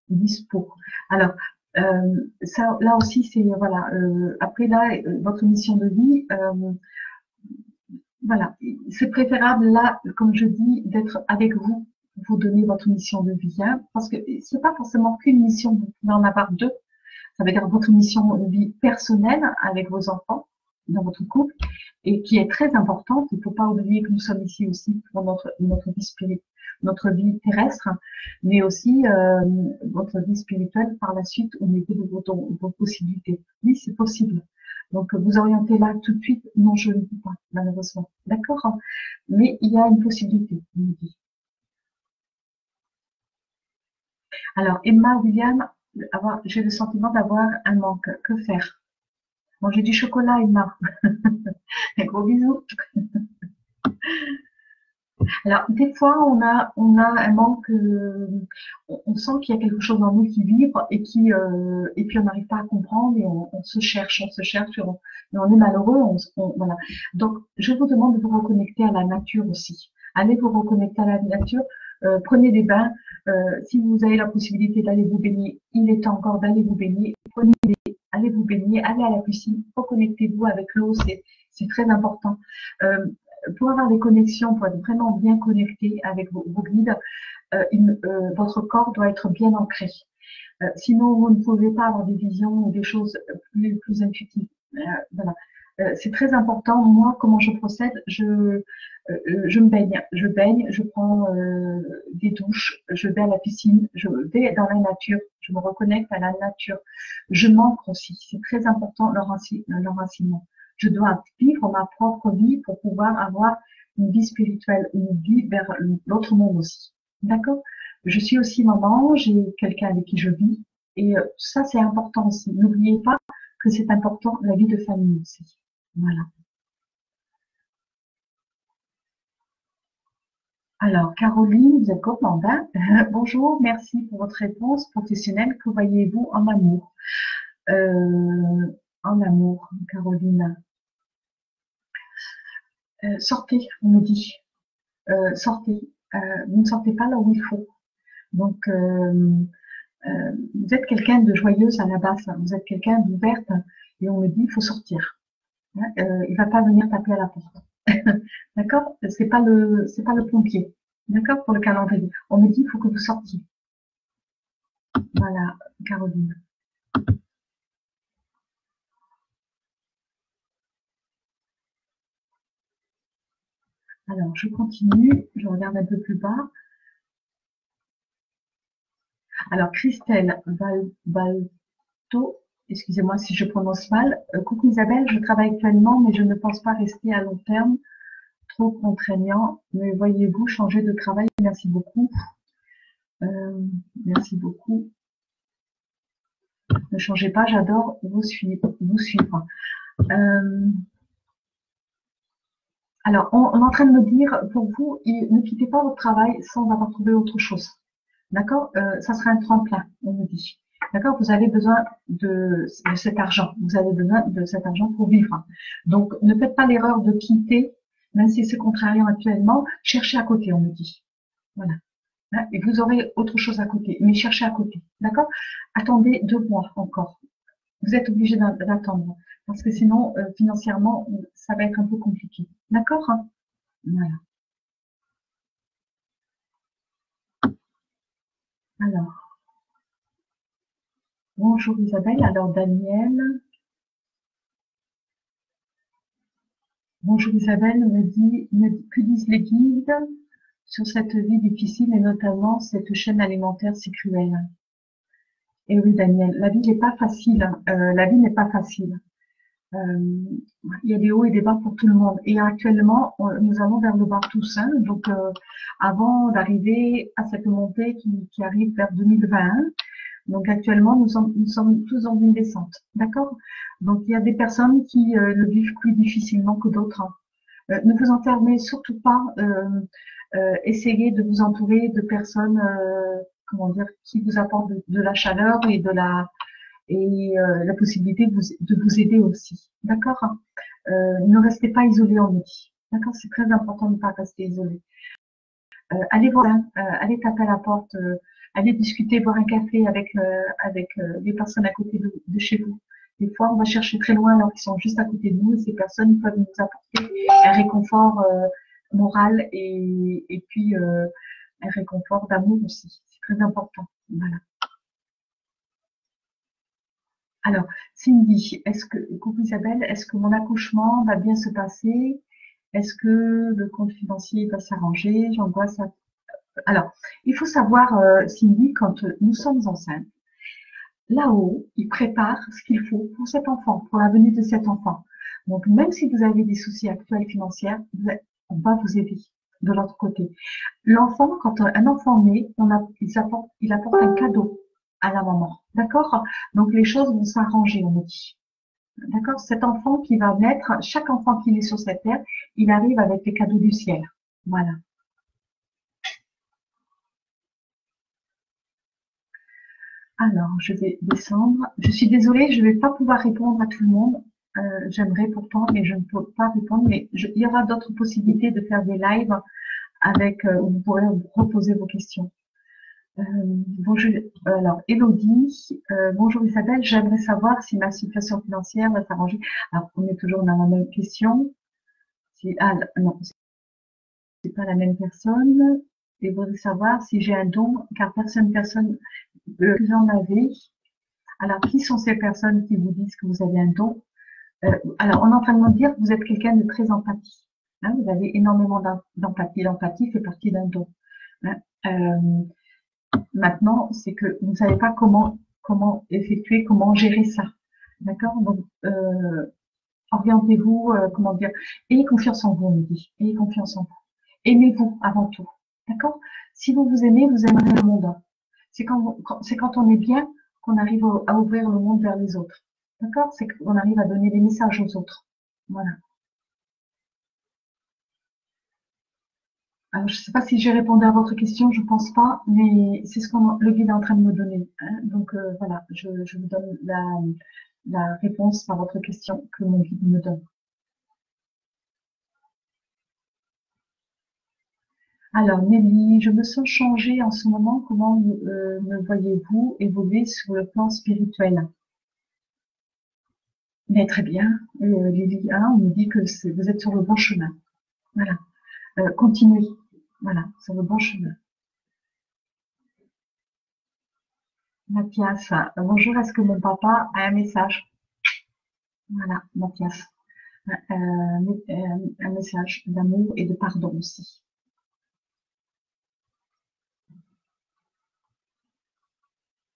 discours. Alors, euh, ça, là aussi, c'est, voilà, euh, après là, euh, votre mission de vie, euh, voilà, c'est préférable là, comme je dis, d'être avec vous, vous donner votre mission de vie, hein, parce que c'est pas forcément qu'une mission, vous pouvez en avoir deux, ça veut dire votre mission de vie personnelle avec vos enfants, dans votre couple, et qui est très importante. Il ne faut pas oublier que nous sommes ici aussi pour notre, notre vie spirituelle, notre vie terrestre, mais aussi euh, votre vie spirituelle par la suite au niveau de vos, de vos possibilités. Oui, c'est possible. Donc, vous orientez là tout de suite. Non, je ne dis pas, malheureusement. D'accord? Mais il y a une possibilité, on me dit. Alors, Emma, William, j'ai le sentiment d'avoir un manque. Que faire? Manger du chocolat, Emma. Un gros bisou. Alors, des fois, on a, on a un manque, euh, on, on sent qu'il y a quelque chose en nous qui vibre et qui, euh, et puis on n'arrive pas à comprendre et on, on se cherche, on se cherche, et on, et on est malheureux, on, on, voilà. Donc, je vous demande de vous reconnecter à la nature aussi. Allez vous reconnecter à la nature, euh, prenez des bains, euh, si vous avez la possibilité d'aller vous baigner, il est temps encore d'aller vous baigner, prenez des allez vous baigner, allez à la piscine, reconnectez-vous avec l'eau, c'est très important. Euh, pour avoir des connexions, pour être vraiment bien connecté avec vos, vos guides, euh, une, euh, votre corps doit être bien ancré. Euh, sinon, vous ne pouvez pas avoir des visions ou des choses plus, plus intuitives. Euh, voilà. Euh, c'est très important. Moi, comment je procède, je, euh, je me baigne. Je baigne, je prends euh, des douches, je vais à la piscine, je vais dans la nature, je me reconnecte à la nature. Je m'ancre aussi. C'est très important l'enracinement. Je dois vivre ma propre vie pour pouvoir avoir une vie spirituelle, une vie vers l'autre monde aussi. D'accord? Je suis aussi maman, j'ai quelqu'un avec qui je vis. Et euh, ça, c'est important aussi. N'oubliez pas que c'est important, la vie de famille aussi. Voilà. Alors, Caroline, vous êtes commandant. Bonjour, merci pour votre réponse professionnelle. Que voyez-vous en amour? euh, En amour, Caroline. Euh, sortez, on me dit. Euh, sortez. Euh, vous ne sortez pas là où il faut. Donc, euh, euh, vous êtes quelqu'un de joyeuse à la base. Hein. Vous êtes quelqu'un d'ouverte. et on me dit il faut sortir. Euh, il va pas venir taper à la porte. D'accord? C'est pas le, c'est pas le pompier. D'accord? Pour le calendrier. On me dit il faut que vous sortiez. Voilà, Caroline. Alors, je continue, je regarde un peu plus bas. Alors, Christelle Balto, excusez-moi si je prononce mal. Euh, coucou Isabelle, je travaille actuellement, mais je ne pense pas rester à long terme. Trop contraignant, mais voyez-vous, changer de travail, merci beaucoup. Euh, merci beaucoup. Ne changez pas, j'adore vous suivre. Vous suivre. Euh, Alors, on, on est en train de me dire, pour vous, ne quittez pas votre travail sans avoir trouvé autre chose. D'accord? euh, Ça sera un tremplin, on me dit. D'accord? Vous avez besoin de, de cet argent. Vous avez besoin de cet argent pour vivre. Donc, ne faites pas l'erreur de quitter, même si c'est contrariant actuellement. Cherchez à côté, on me dit. Voilà. Et vous aurez autre chose à côté, mais cherchez à côté. D'accord? Attendez deux mois encore. Vous êtes obligé d'attendre. Parce que sinon, euh, financièrement, ça va être un peu compliqué. D'accord? Voilà. Alors. Bonjour Isabelle. Alors, Daniel. Bonjour Isabelle. Me dit, me dit, que disent les guides sur cette vie difficile et notamment cette chaîne alimentaire si cruelle? Et oui, Daniel, la vie n'est pas facile. Euh, la vie n'est pas facile. Euh, il y a des hauts et des bas pour tout le monde. Et actuellement, on, nous allons vers le bas tous. Hein, donc, euh, avant d'arriver à cette montée qui, qui arrive vers deux mille vingt et un, donc actuellement, nous sommes, nous sommes tous dans une descente. D'accord? Donc, il y a des personnes qui euh, le vivent plus difficilement que d'autres. Hein. Euh, ne vous enfermez surtout pas. Euh, euh, essayez de vous entourer de personnes euh, comment dire, qui vous apportent de, de la chaleur et de la... et euh, la possibilité de vous, de vous aider aussi, d'accord? euh, Ne restez pas isolé en vie, d'accord? C'est très important de ne pas rester isolé. Euh, allez voir, hein, euh, allez taper à la porte, euh, allez discuter, boire un café avec euh, avec euh, les personnes à côté de, de chez vous. Des fois, on va chercher très loin alors qu'ils sont juste à côté de nous. Et ces personnes peuvent nous apporter un réconfort euh, moral et, et puis euh, un réconfort d'amour aussi. C'est très important, voilà. Alors, Cindy, est-ce que, coucou Isabelle, est-ce que mon accouchement va bien se passer? Est-ce que le compte financier va s'arranger? J'angoisse. À... Alors, il faut savoir, euh, Cindy, quand nous sommes enceintes, là-haut, il prépare ce qu'il faut pour cet enfant, pour la venue de cet enfant. Donc, même si vous avez des soucis actuels financiers, on va vous aider de l'autre côté. L'enfant, quand un enfant naît, on a, il apporte, il apporte un cadeau à la maman, d'accord? Donc les choses vont s'arranger, on me dit, d'accord? Cet enfant qui va naître, chaque enfant qui est sur cette terre, il arrive avec les cadeaux du ciel, voilà. Alors, je vais descendre. Je suis désolée, je ne vais pas pouvoir répondre à tout le monde. Euh, J'aimerais pourtant, mais je ne peux pas répondre. Mais je, il y aura d'autres possibilités de faire des lives avec euh, où vous pourrez reposer vos questions. Euh, bonjour, alors Elodie, euh, bonjour Isabelle, j'aimerais savoir si ma situation financière va s'arranger. Alors, on est toujours dans la même question. Ah non, c'est pas la même personne. Et voudrais savoir si j'ai un don, car personne, personne, euh, vous en avez. Alors, qui sont ces personnes qui vous disent que vous avez un don? euh, Alors, on est en train de me dire que vous êtes quelqu'un de très empathique. Hein, vous avez énormément d'empathie. L'empathie fait partie d'un don. Hein, euh, Maintenant, c'est que vous ne savez pas comment, comment effectuer, comment gérer ça. D'accord? Donc, euh, orientez-vous, euh, comment dire, ayez confiance en vous, on me dit. Ayez confiance en vous. Aimez-vous avant tout. D'accord? Si vous vous aimez, vous aimerez le monde. C'est quand, quand, c'est quand on est bien qu'on arrive à ouvrir le monde vers les autres. D'accord? C'est qu'on arrive à donner des messages aux autres. Voilà. Alors, je ne sais pas si j'ai répondu à votre question, je ne pense pas, mais c'est ce que le guide est en train de me donner. Hein. Donc, euh, voilà, je, je vous donne la, la réponse à votre question que mon guide me donne. Alors, Nelly, je me sens changée en ce moment. Comment euh, me voyez-vous évoluer sur le plan spirituel? Mais très bien, et euh, Lilia, on nous dit que vous êtes sur le bon chemin. Voilà. Euh, continuez. Voilà, sur le bon chemin. Mathias, euh, bonjour, est-ce que mon papa a un message? Voilà, Mathias. Euh, euh, un message d'amour et de pardon aussi.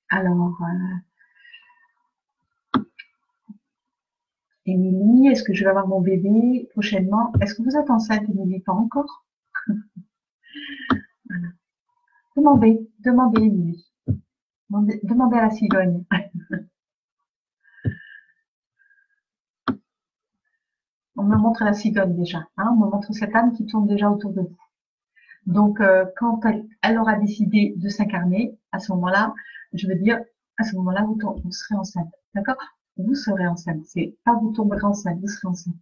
Alors, euh, Émilie, est-ce que je vais avoir mon bébé prochainement? Est-ce que vous êtes enceinte, Émilie? Pas encore. Voilà. Demandez, demandez, Émilie. Demandez, demandez à la cigogne. On me montre la cigogne déjà, hein, on me montre cette âme qui tourne déjà autour de vous. Donc, euh, quand elle, elle aura décidé de s'incarner, à ce moment-là, je veux dire, à ce moment-là, vous, vous serez enceinte, d'accord? Vous serez enceinte, c'est pas vous tomberez enceinte, vous serez enceinte.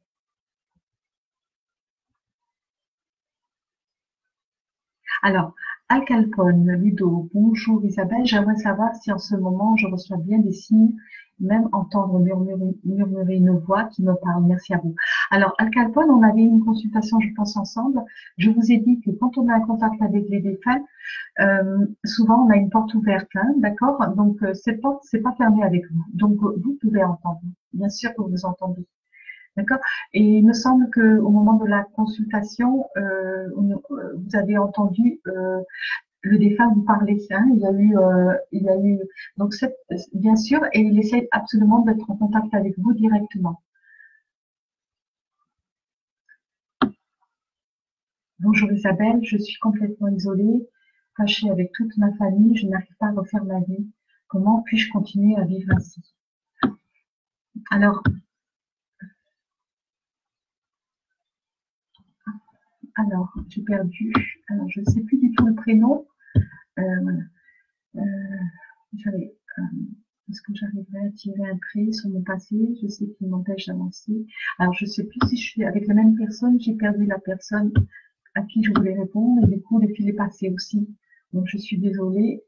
Alors, Alcalpone, Ludo, bonjour Isabelle, j'aimerais savoir si en ce moment, je reçois bien des signes, même entendre murmurer, murmurer une voix qui me parle. Merci à vous. Alors, Alcalpone, on avait une consultation, je pense, ensemble. Je vous ai dit que quand on a un contact avec les défunts, euh, souvent, on a une porte ouverte, hein, d'accord? Donc, euh, cette porte, c'est pas fermée avec vous. Donc, euh, vous pouvez entendre. Bien sûr que vous entendez. D'accord? Et il me semble que au moment de la consultation, euh, vous avez entendu... Euh, le défunt vous parlait, hein, il y a eu, euh, il y a eu, donc cette, bien sûr, et il essaie absolument d'être en contact avec vous directement. Bonjour Isabelle, je suis complètement isolée, fâchée avec toute ma famille, je n'arrive pas à refaire ma vie. Comment puis-je continuer à vivre ainsi? Alors, alors, j'ai perdu, alors, je ne sais plus du tout le prénom. Euh, euh, j'avais, euh, est-ce que j'arriverai à tirer un trait sur mon passé? Je sais qu'il m'empêche d'avancer. Alors, je ne sais plus si je suis avec la même personne. J'ai perdu la personne à qui je voulais répondre. Et du coup, le fil est passé aussi. Donc, je suis désolée.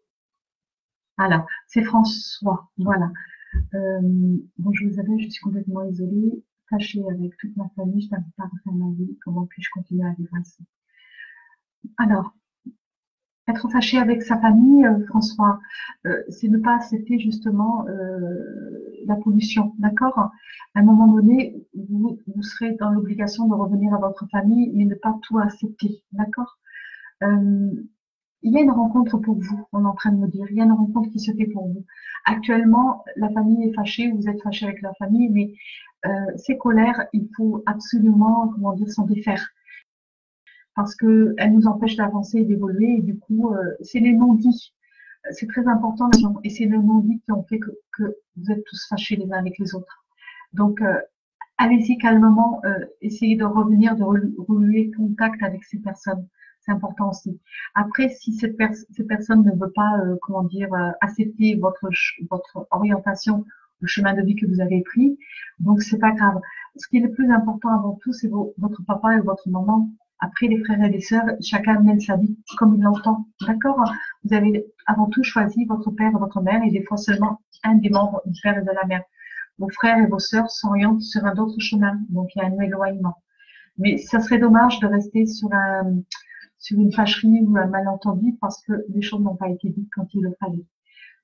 Alors, c'est François. Voilà. Euh, bonjour Isabelle, je suis complètement isolée. Fâchée avec toute ma famille. Je n'arrive pas à refaire ma vie. Comment puis-je continuer à vivre ainsi? Alors, être fâché avec sa famille, euh, François, euh, c'est ne pas accepter justement euh, la pollution, d'accord? À un moment donné, vous, vous serez dans l'obligation de revenir à votre famille, mais ne pas tout accepter, d'accord? euh, Il y a une rencontre pour vous, on est en train de me dire, il y a une rencontre qui se fait pour vous. Actuellement, la famille est fâchée, vous êtes fâché avec la famille, mais euh, ces colères, il faut absolument, comment dire, s'en défaire. Parce qu'elles nous empêchent d'avancer et d'évoluer, et du coup, euh, c'est les non-dits. C'est très important, et c'est les non-dits qui ont fait que, que vous êtes tous fâchés les uns avec les autres. Donc, euh, allez-y calmement, euh, essayez de revenir, de reluer contact avec ces personnes. C'est important aussi. Après, si cette, per cette personne ne veut pas, euh, comment dire, euh, accepter votre, votre orientation, le chemin de vie que vous avez pris, donc c'est pas grave. Ce qui est le plus important avant tout, c'est votre papa et votre maman. Après, les frères et les sœurs, chacun mène sa vie comme il l'entend. D'accord? Vous avez avant tout choisi votre père et votre mère, et des fois seulement un des membres du père et de la mère. Vos frères et vos sœurs s'orientent sur un autre chemin, donc il y a un éloignement. Mais ça serait dommage de rester sur, un, sur une fâcherie ou un malentendu parce que les choses n'ont pas été dites quand il le fallait.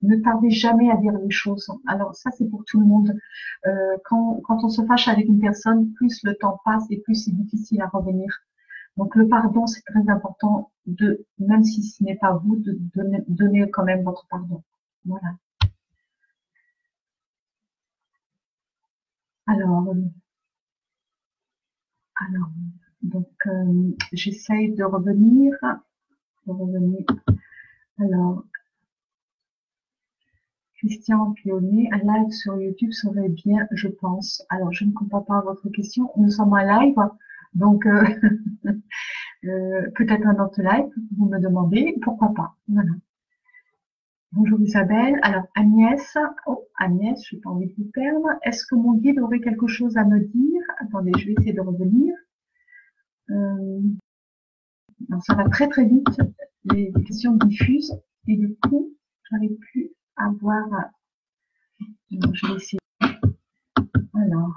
Ne tardez jamais à dire les choses. Alors ça, c'est pour tout le monde. Euh, quand, quand on se fâche avec une personne, plus le temps passe et plus c'est difficile à revenir. Donc le pardon, c'est très important, de, même si ce n'est pas vous, de donner, donner quand même votre pardon. Voilà. Alors, alors donc euh, j'essaye de revenir, de revenir. Alors, Christian Pionnier, un live sur YouTube serait bien, je pense. Alors, je ne comprends pas votre question. Nous sommes en live, donc euh, euh, peut-être un autre live, vous me demandez, pourquoi pas. Voilà. Bonjour Isabelle. Alors, Agnès, oh Agnès, je n'ai pas envie de vous perdre. Est-ce que mon guide aurait quelque chose à me dire? Attendez, je vais essayer de revenir. Euh, alors, ça va très très vite, les questions diffusent, et du coup, j'arrive plus. Avoir, je vais essayer. Alors,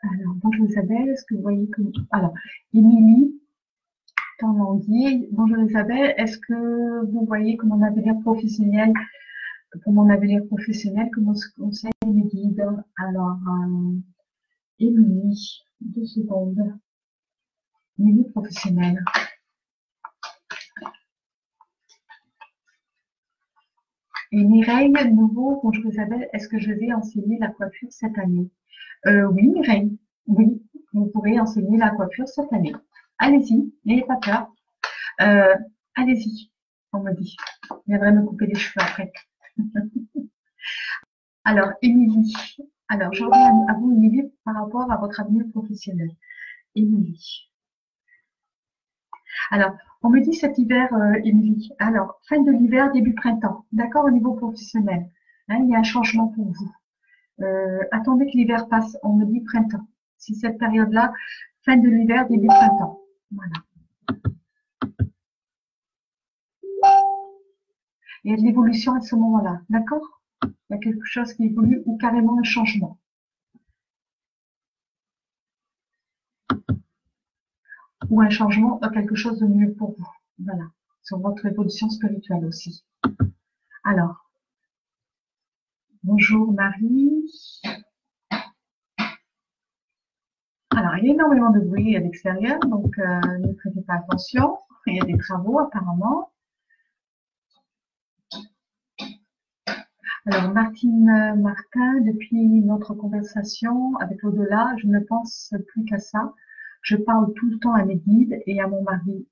alors bonjour Isabelle, est-ce que vous voyez que... Alors, Émilie, Tanlandier, bonjour Isabelle, est-ce que vous voyez que mon avenir professionnel, pour mon avenir professionnel, que mon conseil me guide? Alors, euh, Émilie, deux secondes. Émilie professionnelle. Et Mireille, de nouveau, bonjour Isabelle, est-ce que je vais enseigner la coiffure cette année? euh, Oui Mireille, oui, vous pourrez enseigner la coiffure cette année. Allez-y, n'ayez pas peur. Euh, Allez-y, on me dit. Vous viendrez me couper les cheveux après. Alors, Émilie, alors je reviens à vous Émilie par rapport à votre avenir professionnel. Émilie. Alors, on me dit cet hiver, euh, Émilie. Alors, fin de l'hiver, début printemps. D'accord, au niveau professionnel. Hein, il y a un changement pour vous. Euh, attendez que l'hiver passe. On me dit printemps. C'est cette période-là, fin de l'hiver, début printemps. Voilà. Il y a de l'évolution à ce moment-là. D'accord? Il y a quelque chose qui évolue ou carrément un changement. Ou un changement, quelque chose de mieux pour vous. Voilà, sur votre évolution spirituelle aussi. Alors, bonjour Marie. Alors, il y a énormément de bruit à l'extérieur, donc euh, ne prêtez pas attention. Il y a des travaux apparemment. Alors, Martine Martin, depuis notre conversation avec l'au-delà, je ne pense plus qu'à ça. Je parle tout le temps à mes guides et à mon mari.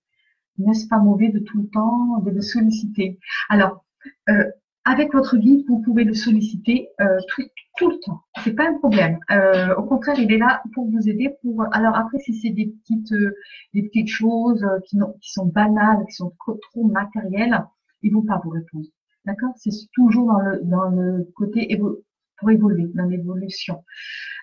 N'est-ce pas mauvais de tout le temps de le solliciter? Alors, euh, avec votre guide, vous pouvez le solliciter euh, tout, tout le temps. C'est pas un problème. Euh, au contraire, il est là pour vous aider. Pour alors après, si c'est des petites, euh, des petites choses euh, qui, qui sont banales, qui sont trop, trop matérielles, ils vont pas vous répondre. D'accord? C'est toujours dans le, dans le côté évo pour évoluer, dans l'évolution.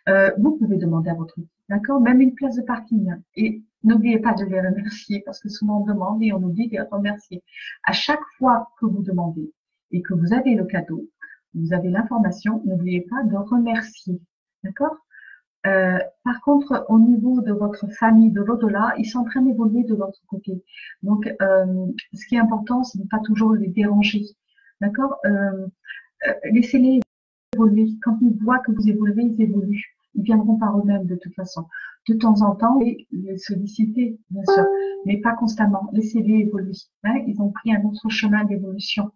Euh, vous pouvez demander à votre guide. D'accord, même une place de parking. Et n'oubliez pas de les remercier parce que souvent on demande et on oublie de les remercier. À chaque fois que vous demandez et que vous avez le cadeau, vous avez l'information, n'oubliez pas de remercier. D'accord. euh, Par contre, au niveau de votre famille, de l'au-delà, ils sont en train d'évoluer de l'autre côté. Donc, euh, ce qui est important, c'est de ne pas toujours les déranger. D'accord. euh, euh, Laissez-les évoluer. Quand ils voient que vous évoluez, ils évoluent. Ils viendront par eux-mêmes de toute façon. De temps en temps, et les solliciter, bien sûr, mais pas constamment. Laissez-les évoluer. Hein, ils ont pris un autre chemin d'évolution.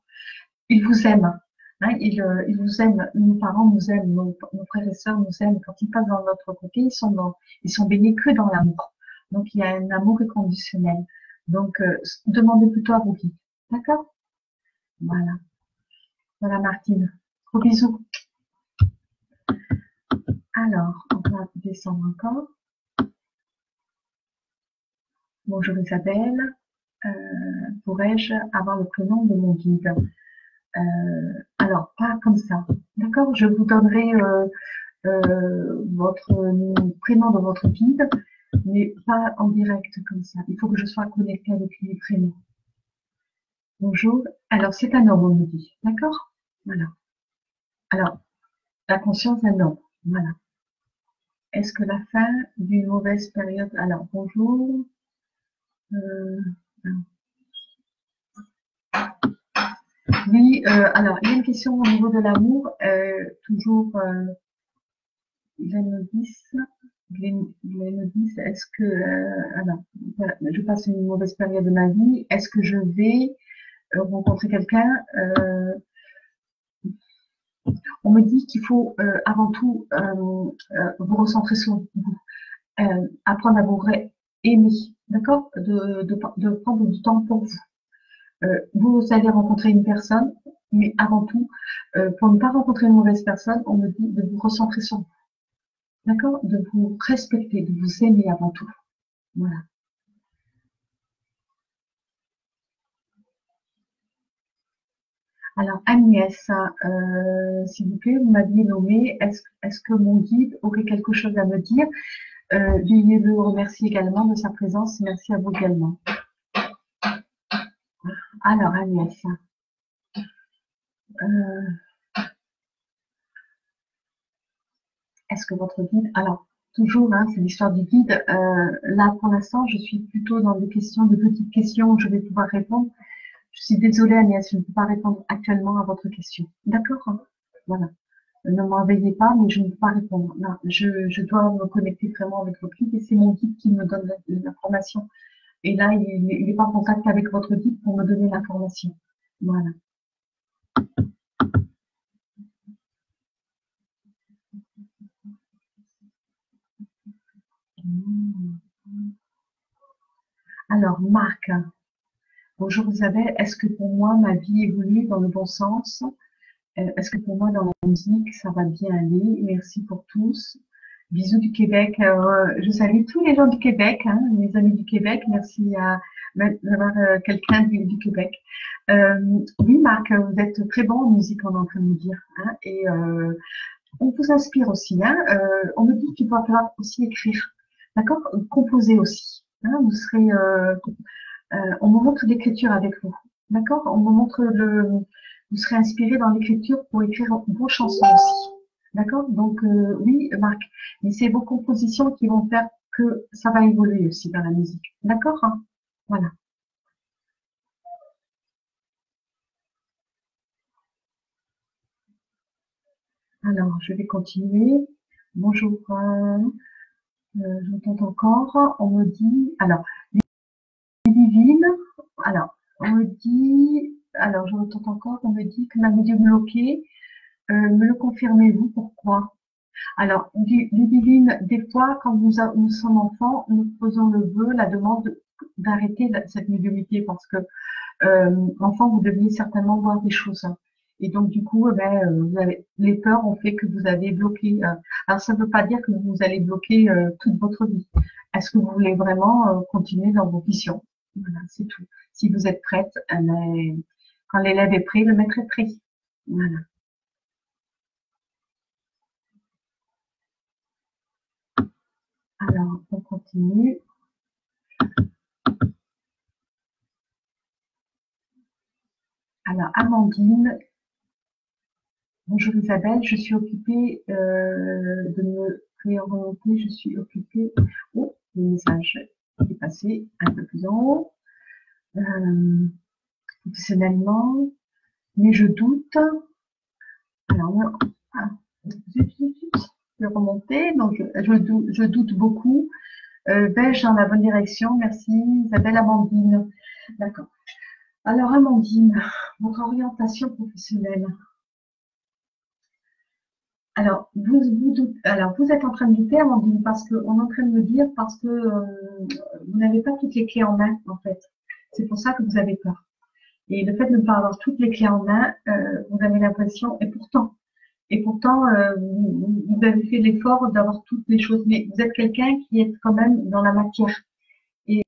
Ils vous aiment. Hein, ils, euh, ils vous aiment. Nos parents nous aiment. Nos, nos frères et sœurs nous aiment. Quand ils passent dans notre côté, ils sont dans, ils sont baignés que dans l'amour. Donc, il y a un amour inconditionnel. Donc, euh, demandez plutôt à vos guides. D'accord? Voilà. Voilà, Martine. Gros bisous. Alors, on va descendre encore. Bonjour Isabelle. Euh, Pourrais-je avoir le prénom de mon guide? euh, Alors, pas comme ça. D'accord? Je vous donnerai euh, euh, votre euh, prénom de votre guide, mais pas en direct comme ça. Il faut que je sois connectée avec les prénoms. Bonjour. Alors, c'est un homme, on me dit. D'accord? Voilà. Alors, la conscience d'un homme. Voilà. Est-ce que la fin d'une mauvaise période... Alors, bonjour. Euh, oui, euh, alors, il y a une question au niveau de l'amour. Euh, toujours, euh, Glenodis, Glenodis, est-ce que... Euh, alors, je passe une mauvaise période de ma vie. Est-ce que je vais rencontrer quelqu'un? euh, On me dit qu'il faut euh, avant tout euh, euh, vous recentrer sur vous, euh, apprendre à vous aimer, d'accord, de, de, de prendre du temps pour vous. Euh, vous allez rencontrer une personne, mais avant tout, euh, pour ne pas rencontrer une mauvaise personne, on me dit de vous recentrer sur vous, d'accord, de vous respecter, de vous aimer avant tout. Voilà. Alors, Agnès, euh, s'il vous plaît, vous m'aviez nommé, est-ce est-ce que mon guide aurait quelque chose à me dire? euh, Veuillez le remercier également de sa présence. Merci à vous également. Alors, Agnès. Euh, est-ce que votre guide... Alors, toujours, hein, c'est l'histoire du guide. Euh, là, pour l'instant, je suis plutôt dans des questions, de petites questions où je vais pouvoir répondre. Je suis désolée, Agnès, je ne peux pas répondre actuellement à votre question. D'accord? Voilà. Ne m'en veillez pas, mais je ne peux pas répondre. Non, je, je dois me connecter vraiment avec votre guide et c'est mon guide qui me donne l'information. Et là, il n'est pas en contact avec votre guide pour me donner l'information. Voilà. Alors, Marc, bonjour Isabelle, est-ce que pour moi, ma vie évolue dans le bon sens ? Est-ce que pour moi, dans la musique, ça va bien aller? Merci pour tous. Bisous du Québec. Euh, je salue tous les gens du Québec, hein, mes amis du Québec. Merci à d'avoir euh, quelqu'un du, du Québec. Euh, oui, Marc, vous êtes très bon en musique, on est en train de me dire. Hein, et euh, on vous inspire aussi. Hein, euh, on me dit qu'il va falloir aussi écrire. D'accord? Composer aussi. Hein, vous serez. Euh, euh, on me montre l'écriture avec vous. D'accord? On me montre le. Vous serez inspiré dans l'écriture pour écrire vos chansons aussi. D'accord? Donc, euh, oui, Marc, mais c'est vos compositions qui vont faire que ça va évoluer aussi dans la musique. D'accord? Voilà. Alors, je vais continuer. Bonjour. Euh, euh, J'entends encore. On me dit... Alors, les divines... Alors, on me dit... Alors, je m'entends encore, on me dit que ma vidéo bloquée, euh, me le confirmez-vous, pourquoi? Alors, les divines, des fois, quand nous, a, nous sommes enfants, nous faisons le vœu, la demande d'arrêter cette médiumnité parce que, euh, enfant, vous deviez certainement voir des choses. Et donc, du coup, eh bien, vous avez, les peurs ont fait que vous avez bloqué. Euh, alors, ça ne veut pas dire que vous allez bloquer euh, toute votre vie. Est-ce que vous voulez vraiment euh, continuer dans vos visions? Voilà, c'est tout. Si vous êtes prête, elle est... Quand l'élève est prêt, le maître est prêt. Voilà. Alors, on continue. Alors, Amandine. Bonjour Isabelle, je suis occupée euh, de me réorienter. Je suis occupée... Oh, le message est passé un peu plus en haut. Euh... professionnellement, mais je doute. Alors, je vais remonter, donc je doute, je doute beaucoup. Euh, Belge dans la bonne direction, merci. Isabelle Amandine. D'accord. Alors, Amandine, votre orientation professionnelle. Alors, vous, vous doutez, alors, vous êtes en train de douter, Amandine, parce qu'on est en train de me dire, parce que euh, vous n'avez pas toutes les clés en main, en fait. C'est pour ça que vous avez peur. Et le fait de ne pas avoir toutes les clés en main, euh, vous avez l'impression, et pourtant, et pourtant, euh, vous, vous avez fait l'effort d'avoir toutes les choses, mais vous êtes quelqu'un qui est quand même dans la matière. Et,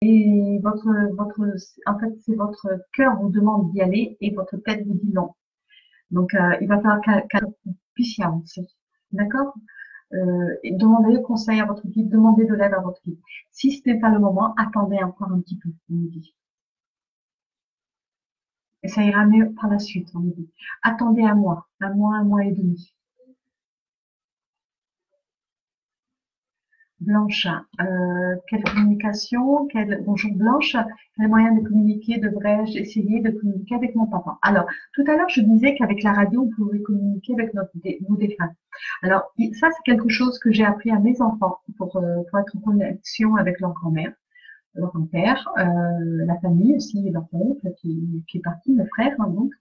et votre, votre, en fait, c'est votre cœur vous demande d'y aller et votre tête vous dit non. Donc, euh, il va falloir qu'elle puisse y avancer. D'accord? Euh, et demandez conseil à votre guide, demandez de l'aide à votre guide. Si ce n'est pas le moment, attendez encore un petit peu, on me dit. Et ça ira mieux par la suite, on me dit. Attendez un mois, un mois, un mois et demi. Blanche, euh, quelle communication, quel... bonjour Blanche, quel moyen de communiquer devrais-je essayer de communiquer avec mon papa? Alors, tout à l'heure, je disais qu'avec la radio, on pouvait communiquer avec notre, nos défunts. Alors, ça, c'est quelque chose que j'ai appris à mes enfants pour, euh, pour être en connexion avec leur grand-mère, leur grand-père, euh, la famille aussi, leur père qui, qui est parti, le frère, hein, donc.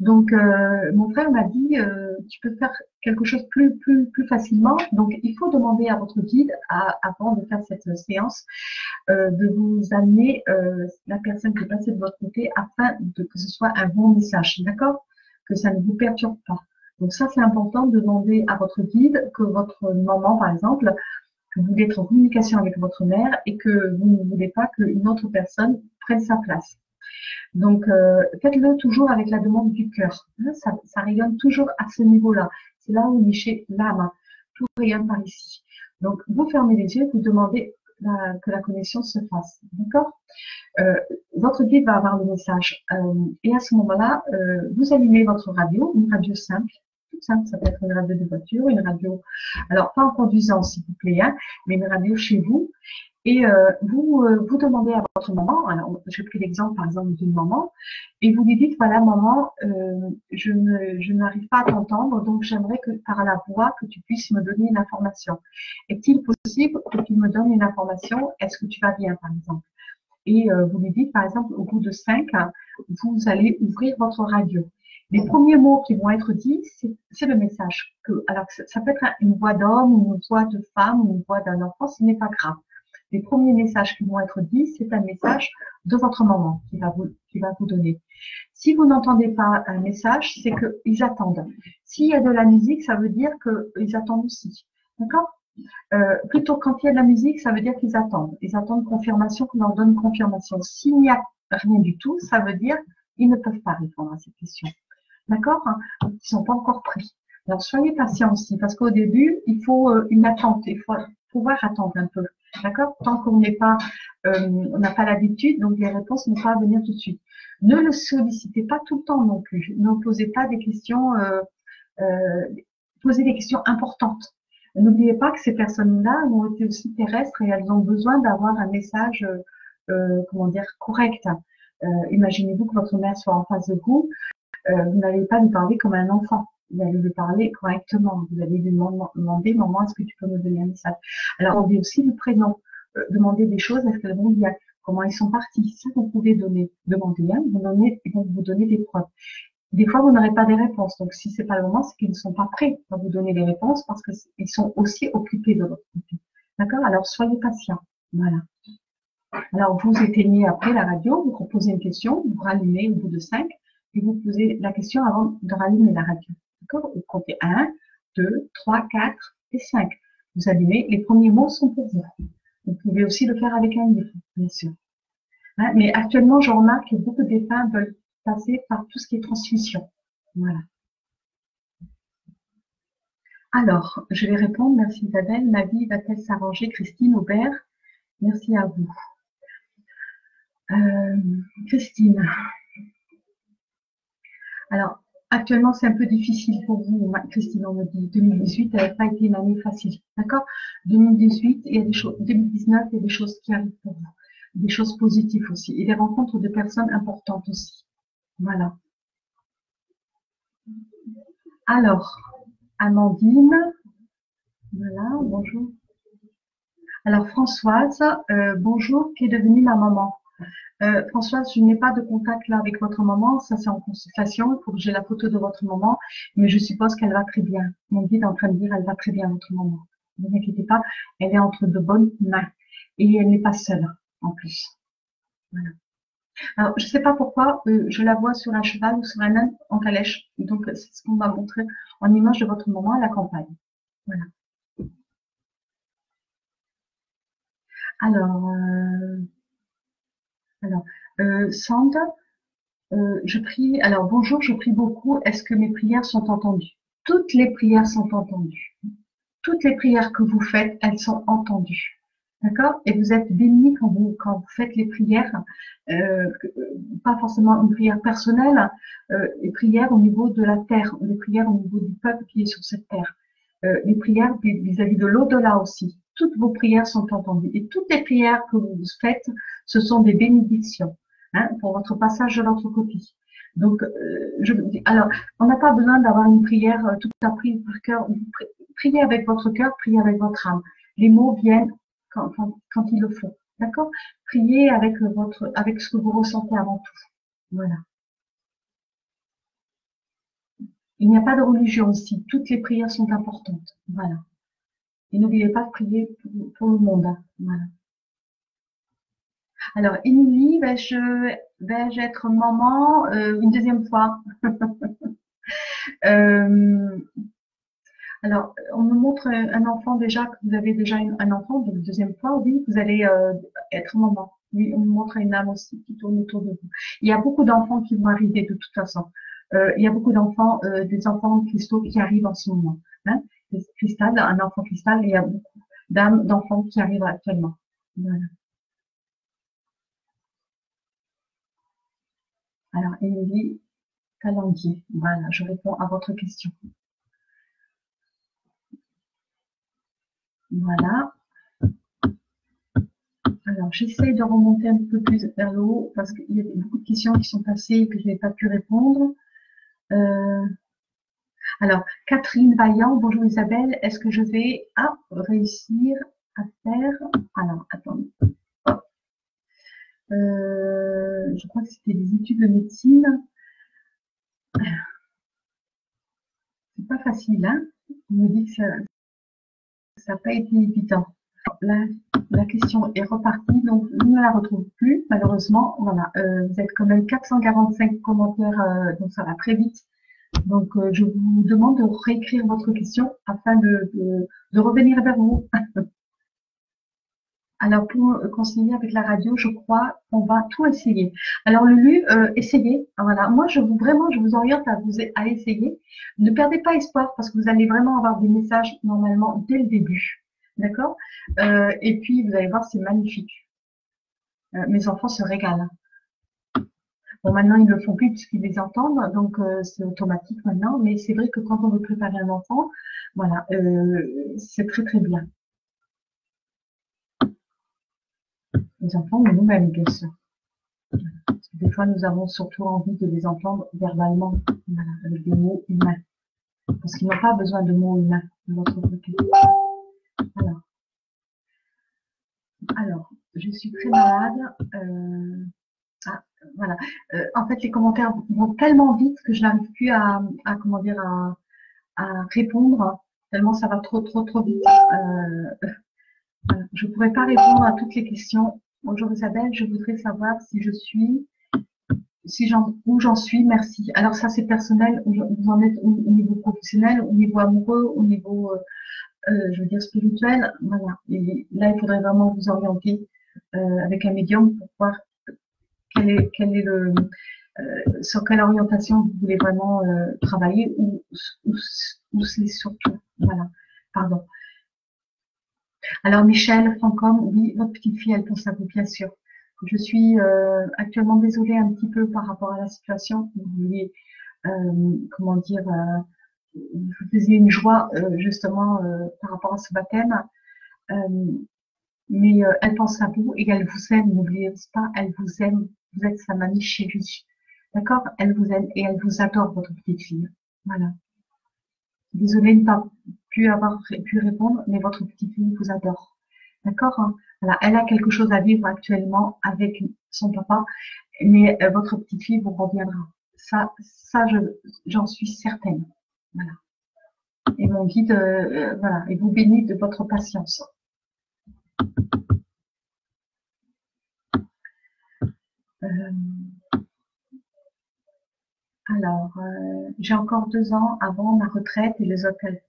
Donc, euh, mon frère m'a dit, euh, tu peux faire quelque chose plus, plus, plus facilement. Donc, il faut demander à votre guide, à, avant de faire cette séance, euh, de vous amener euh, la personne qui est passée de votre côté afin de, que ce soit un bon message, d'accord? Que ça ne vous perturbe pas. Donc, ça, c'est important de demander à votre guide que votre maman, par exemple, que vous voulez être en communication avec votre mère et que vous ne voulez pas qu'une autre personne prenne sa place. Donc, euh, faites-le toujours avec la demande du cœur. Hein, ça, ça rayonne toujours à ce niveau-là. C'est là où nichez l'âme. Tout rayonne par ici. Donc, vous fermez les yeux, vous demandez la, que la connexion se fasse. D'accord? euh, Votre guide va avoir le message. Euh, et à ce moment-là, euh, vous allumez votre radio, une radio simple, types, hein, ça peut être une radio de voiture, une radio, alors pas en conduisant s'il vous plaît, hein, mais une radio chez vous, et euh, vous euh, vous demandez à votre maman, alors j'ai pris l'exemple par exemple d'une maman, et vous lui dites, voilà maman, euh, je ne je n'arrive pas à t'entendre, donc j'aimerais que par la voix que tu puisses me donner une information. Est-il possible que tu me donnes une information, est-ce que tu vas bien par exemple? Et euh, vous lui dites, par exemple, au bout de cinq, hein, vous allez ouvrir votre radio. Les premiers mots qui vont être dits, c'est le message. Que, alors, ça, ça peut être une voix d'homme ou une voix de femme ou une voix d'un enfant, ce n'est pas grave. Les premiers messages qui vont être dits, c'est un message de votre maman qui va vous, qui va vous donner. Si vous n'entendez pas un message, c'est qu'ils attendent. S'il y a de la musique, ça veut dire qu'ils attendent aussi. D'accord ? Euh, plutôt quand il y a de la musique, ça veut dire qu'ils attendent. Ils attendent confirmation, qu'on leur donne confirmation. S'il n'y a rien du tout, ça veut dire qu'ils ne peuvent pas répondre à cette question. D'accord? Ils ne sont pas encore pris. Alors, soyez patients aussi, parce qu'au début, il faut une attente. Il faut pouvoir attendre un peu. D'accord? Tant qu'on n'est pas, euh, on n'a pas l'habitude, donc les réponses ne vont pas venir tout de suite. Ne le sollicitez pas tout le temps non plus. Ne posez pas des questions, euh, euh, posez des questions importantes. N'oubliez pas que ces personnes-là ont été aussi terrestres et elles ont besoin d'avoir un message, euh, comment dire, correct. Euh, Imaginez-vous que votre mère soit en face de vous, euh, vous n'allez pas lui parler comme un enfant, vous allez lui parler correctement, vous allez lui demander, maman, est-ce que tu peux me donner un message? Alors, on dit aussi le prénom, euh, demander des choses, est-ce qu'elles vont bien, comment ils sont partis, ça vous pouvez donner, demander, hein, vous donnez, vous, vous donnez des preuves. Des fois, vous n'aurez pas des réponses. Donc, si c'est pas le moment, c'est qu'ils ne sont pas prêts à vous donner les réponses parce qu'ils sont aussi occupés de l'autre côté. D'accord? Alors, soyez patients. Voilà. Alors, vous éteignez après la radio, vous posez une question, vous rallumez au bout de cinq et vous posez la question avant de rallumer la radio. D'accord? Vous comptez un, deux, trois, quatre et cinq. Vous allumez. Les premiers mots sont pour vous. Vous pouvez aussi le faire avec un livre, bien sûr. Hein? Mais actuellement, je remarque que beaucoup de femmes veulent passer par tout ce qui est transmission. Voilà. Alors, je vais répondre. Merci Isabelle. Ma vie va-t-elle s'arranger? Christine Aubert, merci à vous. Euh, Christine. Alors, actuellement, c'est un peu difficile pour vous. Christine, on me dit deux mille dix-huit n'avait pas été une année facile. D'accord? deux mille dix-huit, il y a des choses, deux mille dix-neuf, il y a des choses qui arrivent pour vous. Des choses positives aussi. Et des rencontres de personnes importantes aussi. Voilà. Alors, Amandine, voilà, bonjour. Alors, Françoise, euh, bonjour, qui est devenue ma maman. Euh, Françoise, je n'ai pas de contact là avec votre maman, ça c'est en consultation, il faut que j'ai la photo de votre maman, mais je suppose qu'elle va très bien. Mon guide est en train de dire, elle va très bien, votre maman. Ne vous inquiétez pas, elle est entre de bonnes mains et elle n'est pas seule en plus. Voilà. Alors, je ne sais pas pourquoi, euh, je la vois sur un cheval ou sur un âne en calèche. Donc, c'est ce qu'on va montrer en image de votre maman à la campagne. Voilà. Alors, euh, alors euh, Sand, euh, je prie, alors bonjour, je prie beaucoup. Est-ce que mes prières sont entendues? Toutes les prières sont entendues. Toutes les prières que vous faites, elles sont entendues. D'accord? Et vous êtes bénis quand vous, quand vous faites les prières, euh, pas forcément une prière personnelle, euh, les prières au niveau de la terre, les prières au niveau du peuple qui est sur cette terre, euh, les prières vis-à-vis de l'au-delà aussi. Toutes vos prières sont entendues. Et toutes les prières que vous faites, ce sont des bénédictions, hein, pour votre passage de l'autre côté. Donc, euh, je vous dis, alors, on n'a pas besoin d'avoir une prière euh, toute apprise par cœur. Priez avec votre cœur, priez avec votre âme. Les mots viennent Quand, quand, quand il le faut, d'accord? Priez avec votre, avec ce que vous ressentez avant tout. Voilà. Il n'y a pas de religion ici. Toutes les prières sont importantes. Voilà. Et n'oubliez pas de prier pour, pour le monde. Hein. Voilà. Alors, Émilie, vais-je, vais-je être maman euh, une deuxième fois? euh, Alors, on nous montre un enfant déjà, que vous avez déjà un enfant, donc deuxième fois, oui, vous allez euh, être maman. Oui, on nous montre une âme aussi qui tourne autour de vous. Il y a beaucoup d'enfants qui vont arriver de toute façon. Euh, il y a beaucoup d'enfants, euh, des enfants cristaux qui arrivent en ce moment. Hein, cristal, un enfant cristal, il y a beaucoup d'âmes, d'enfants qui arrivent actuellement. Voilà. Alors, Émilie Calanguier, voilà, je réponds à votre question. Voilà. Alors, j'essaie de remonter un peu plus vers le haut parce qu'il y a beaucoup de questions qui sont passées et que je n'ai pas pu répondre. Euh, alors, Catherine Vaillant, bonjour Isabelle, est-ce que je vais ah, réussir à faire... Alors, attendez. Euh, je crois que c'était des études de médecine. C'est pas facile, hein? On me dit que ça n'a pas été évident. La, la question est repartie, donc je ne la retrouve plus, malheureusement. Voilà, euh, vous êtes quand même quatre cent quarante-cinq commentaires, euh, donc ça va très vite. Donc, euh, je vous demande de réécrire votre question afin de, de, de revenir vers vous. Alors, pour continuer avec la radio, je crois qu'on va tout essayer. Alors, Lulu, euh, essayez. Voilà. Moi, je vous vraiment, je vous oriente à vous à essayer. Ne perdez pas espoir parce que vous allez vraiment avoir des messages normalement dès le début. D'accord? euh, Et puis, vous allez voir, c'est magnifique. Euh, mes enfants se régalent. Bon, maintenant, ils ne le font plus puisqu'ils les entendent. Donc, euh, c'est automatique maintenant. Mais c'est vrai que quand on veut préparer un enfant, voilà, euh, c'est très, très bien. Les enfants ou nous-mêmes, bien sûr. Parce que des fois, nous avons surtout envie de les entendre verbalement, voilà, avec des mots humains. Parce qu'ils n'ont pas besoin de mots humains de notre côté. Alors. Alors, je suis très malade. Euh, ah, voilà. Euh, en fait, les commentaires vont tellement vite que je n'arrive plus à, à, comment dire, à, à répondre. Tellement ça va trop, trop, trop vite. Euh, je ne pourrais pas répondre à toutes les questions. Bonjour Isabelle, je voudrais savoir si je suis, si j'en, où j'en suis, merci. Alors ça c'est personnel, vous en êtes au niveau professionnel, au niveau amoureux, au niveau, euh, je veux dire, spirituel. Voilà. Et là, il faudrait vraiment vous orienter euh, avec un médium pour voir quel est, quel est le, euh, sur quelle orientation vous voulez vraiment euh, travailler ou, ou, ou c'est surtout. Voilà, pardon. Alors Michel, Francom, oui, votre petite fille, elle pense à vous, bien sûr. Je suis euh, actuellement désolée un petit peu par rapport à la situation. Vous vouliez, euh, comment dire, euh, vous faisiez une joie euh, justement euh, par rapport à ce baptême. Euh, mais euh, elle pense à vous et elle vous aime, n'oubliez pas, elle vous aime. Vous êtes sa mamie chérie, d'accord? Elle vous aime et elle vous adore, votre petite fille. Voilà. Désolée de ne pas pu avoir pu répondre, mais votre petite fille vous adore. D'accord? Voilà, elle a quelque chose à vivre actuellement avec son papa, mais votre petite fille vous reviendra. Ça, ça, j'en suis certaine. Voilà. Et mon guide, euh, voilà, et vous bénit de votre patience. Euh... Alors, euh, j'ai encore deux ans avant ma retraite et les,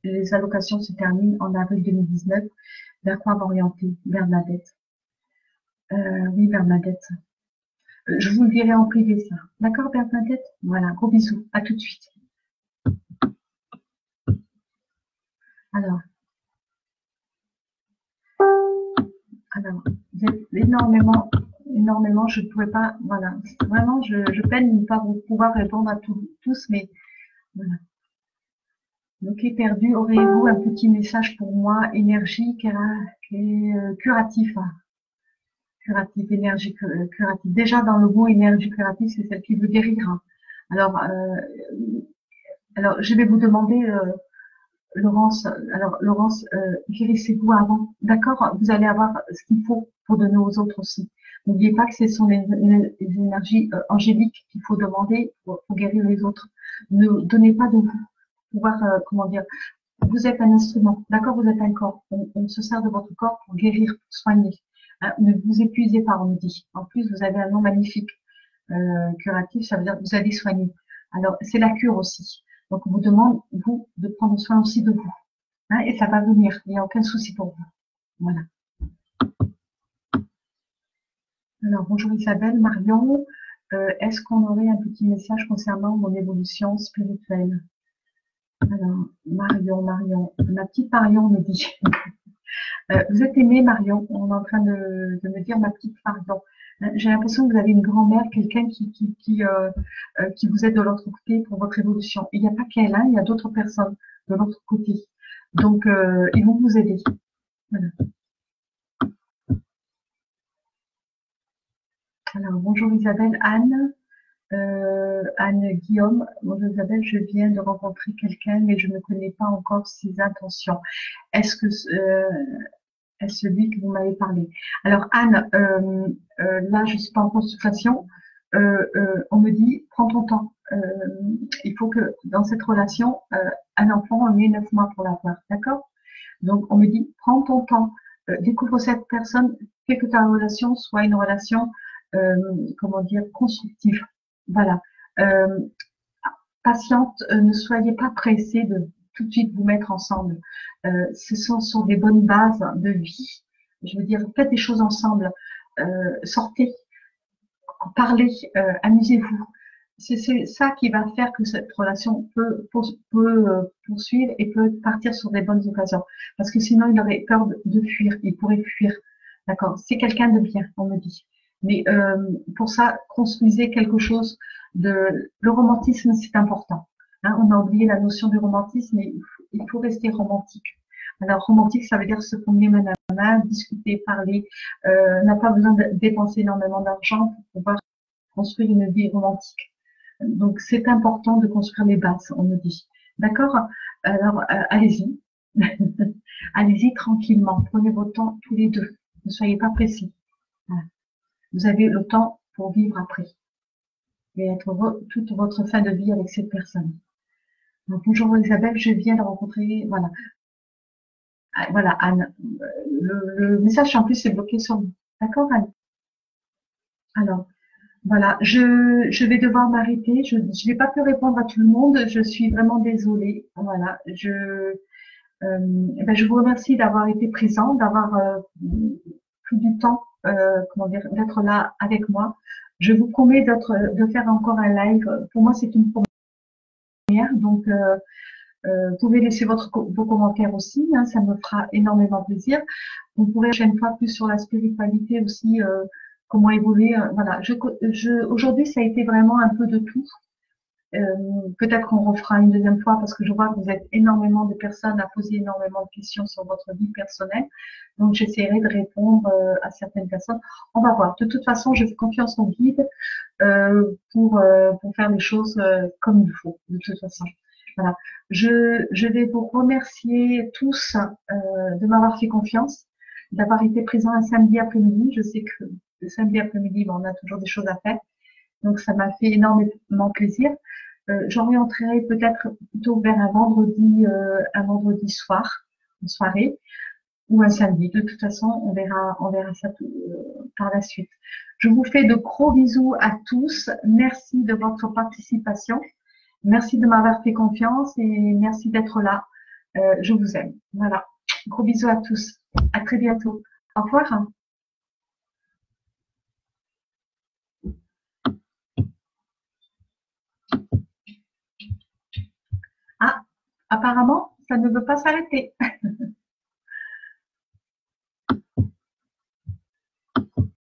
les allocations se terminent en avril deux mille dix-neuf. Vers quoi m'orienter, Bernadette? euh, Oui, Bernadette. Euh, je vous le dirai en privé, ça. D'accord, Bernadette? Voilà, gros bisous. À tout de suite. Alors. Alors, il y a énormément... énormément, je ne pourrais pas, voilà, vraiment, je, je peine de ne pas vous pouvoir répondre à tout, tous, mais voilà. Donc, okay, perdu, auriez-vous un petit message pour moi, énergie, euh, curatif, hein. Curatif, énergie, curatif. Déjà, dans le mot énergie curative, c'est celle qui veut guérir. Hein. Alors, euh, alors, je vais vous demander, euh, Laurence, alors, Laurence, euh, guérissez-vous avant, d'accord? Vous allez avoir ce qu'il faut pour donner aux autres aussi. N'oubliez pas que ce sont les, les, les énergies euh, angéliques qu'il faut demander pour, pour guérir les autres. Ne donnez pas de vous. Pouvoir, euh, comment dire, vous êtes un instrument, d'accord? Vous êtes un corps. On, on se sert de votre corps pour guérir, pour soigner. Hein, ne vous épuisez pas, on me dit. En plus, vous avez un nom magnifique. Euh, curatif, ça veut dire que vous allez soigner. Alors, c'est la cure aussi. Donc, on vous demande, vous, de prendre soin aussi de vous. Hein, et ça va venir. Il n'y a aucun souci pour vous. Voilà. Alors, bonjour Isabelle, Marion, euh, est-ce qu'on aurait un petit message concernant mon évolution spirituelle? Alors, Marion, Marion, ma petite Marion me dit, euh, vous êtes aimée Marion, on est en train de, de me dire ma petite Marion. J'ai l'impression que vous avez une grand-mère, quelqu'un qui, qui, qui, euh, euh, qui vous aide de l'autre côté pour votre évolution. Et il n'y a pas qu'elle, hein, il y a d'autres personnes de l'autre côté. Donc, euh, ils vont vous aider. Voilà. Alors, bonjour Isabelle, Anne, euh, Anne Guillaume. Bonjour Isabelle, je viens de rencontrer quelqu'un, mais je ne connais pas encore ses intentions. Est-ce que euh, est-ce celui que vous m'avez parlé? Alors Anne, euh, euh, là je suis pas en consultation. Euh, euh, on me dit, prends ton temps. Euh, il faut que dans cette relation, euh, un enfant, on met neuf mois pour l'avoir, d'accord? Donc on me dit, prends ton temps, euh, découvre cette personne, fais que ta relation soit une relation, euh, comment dire, constructive. Voilà. Euh, patiente, euh, ne soyez pas pressée de tout de suite vous mettre ensemble. Euh, ce sont sur des bonnes bases de vie. Je veux dire, faites des choses ensemble, euh, sortez. Parlez, euh, amusez-vous. C'est ça qui va faire que cette relation peut, pour, peut euh, poursuivre et peut partir sur des bonnes occasions. Parce que sinon, il aurait peur de, de fuir. Il pourrait fuir. D'accord? C'est quelqu'un de bien, on me dit. Mais euh, pour ça, construisez quelque chose de... Le romantisme, c'est important. Hein, on a oublié la notion de romantisme, mais il faut, il faut rester romantique. Alors, romantique, ça veut dire se promener main à main, discuter, parler, euh, n'a pas besoin de dépenser énormément d'argent pour pouvoir construire une vie romantique. Donc, c'est important de construire les bases, on nous dit. D'accord? Alors, euh, allez-y. Allez-y tranquillement. Prenez votre temps tous les deux. Ne soyez pas pressés. Voilà. Vous avez le temps pour vivre après. Et être heureux toute votre fin de vie avec cette personne. Donc, bonjour Isabelle, je viens de rencontrer... Voilà. Voilà, Anne, le, le message en plus est bloqué sur vous. D'accord, Anne? Alors, voilà, je, je vais devoir m'arrêter. Je ne vais pas pu répondre à tout le monde. Je suis vraiment désolée. Voilà, je, euh, ben je vous remercie d'avoir été présent, d'avoir euh, pris du temps, euh, comment dire, d'être là avec moi. Je vous promets d'être, de faire encore un live. Pour moi, c'est une première. Donc, euh, Euh, vous pouvez laisser votre, vos commentaires aussi, hein, ça me fera énormément plaisir. Vous pourrez la prochaine fois plus sur la spiritualité aussi, euh, comment évoluer. Euh, voilà, je, je, aujourd'hui ça a été vraiment un peu de tout. Euh, peut-être qu'on refera une deuxième fois parce que je vois que vous êtes énormément de personnes à poser énormément de questions sur votre vie personnelle. Donc j'essaierai de répondre euh, à certaines personnes. On va voir. De toute façon, je fais confiance au guide euh, pour, euh, pour faire les choses euh, comme il faut, de toute façon. Voilà. Je, je vais vous remercier tous euh, de m'avoir fait confiance, d'avoir été présent un samedi après-midi. Je sais que le samedi après-midi, ben, on a toujours des choses à faire. Donc, ça m'a fait énormément plaisir. Euh, J'orienterai peut-être plutôt vers un vendredi, euh, un vendredi soir, une soirée, ou un samedi. De toute façon, on verra, on verra ça tout, euh, par la suite. Je vous fais de gros bisous à tous. Merci de votre participation. Merci de m'avoir fait confiance et merci d'être là. Euh, je vous aime. Voilà. Gros bisous à tous. À très bientôt. Au revoir. Ah, apparemment, ça ne veut pas s'arrêter.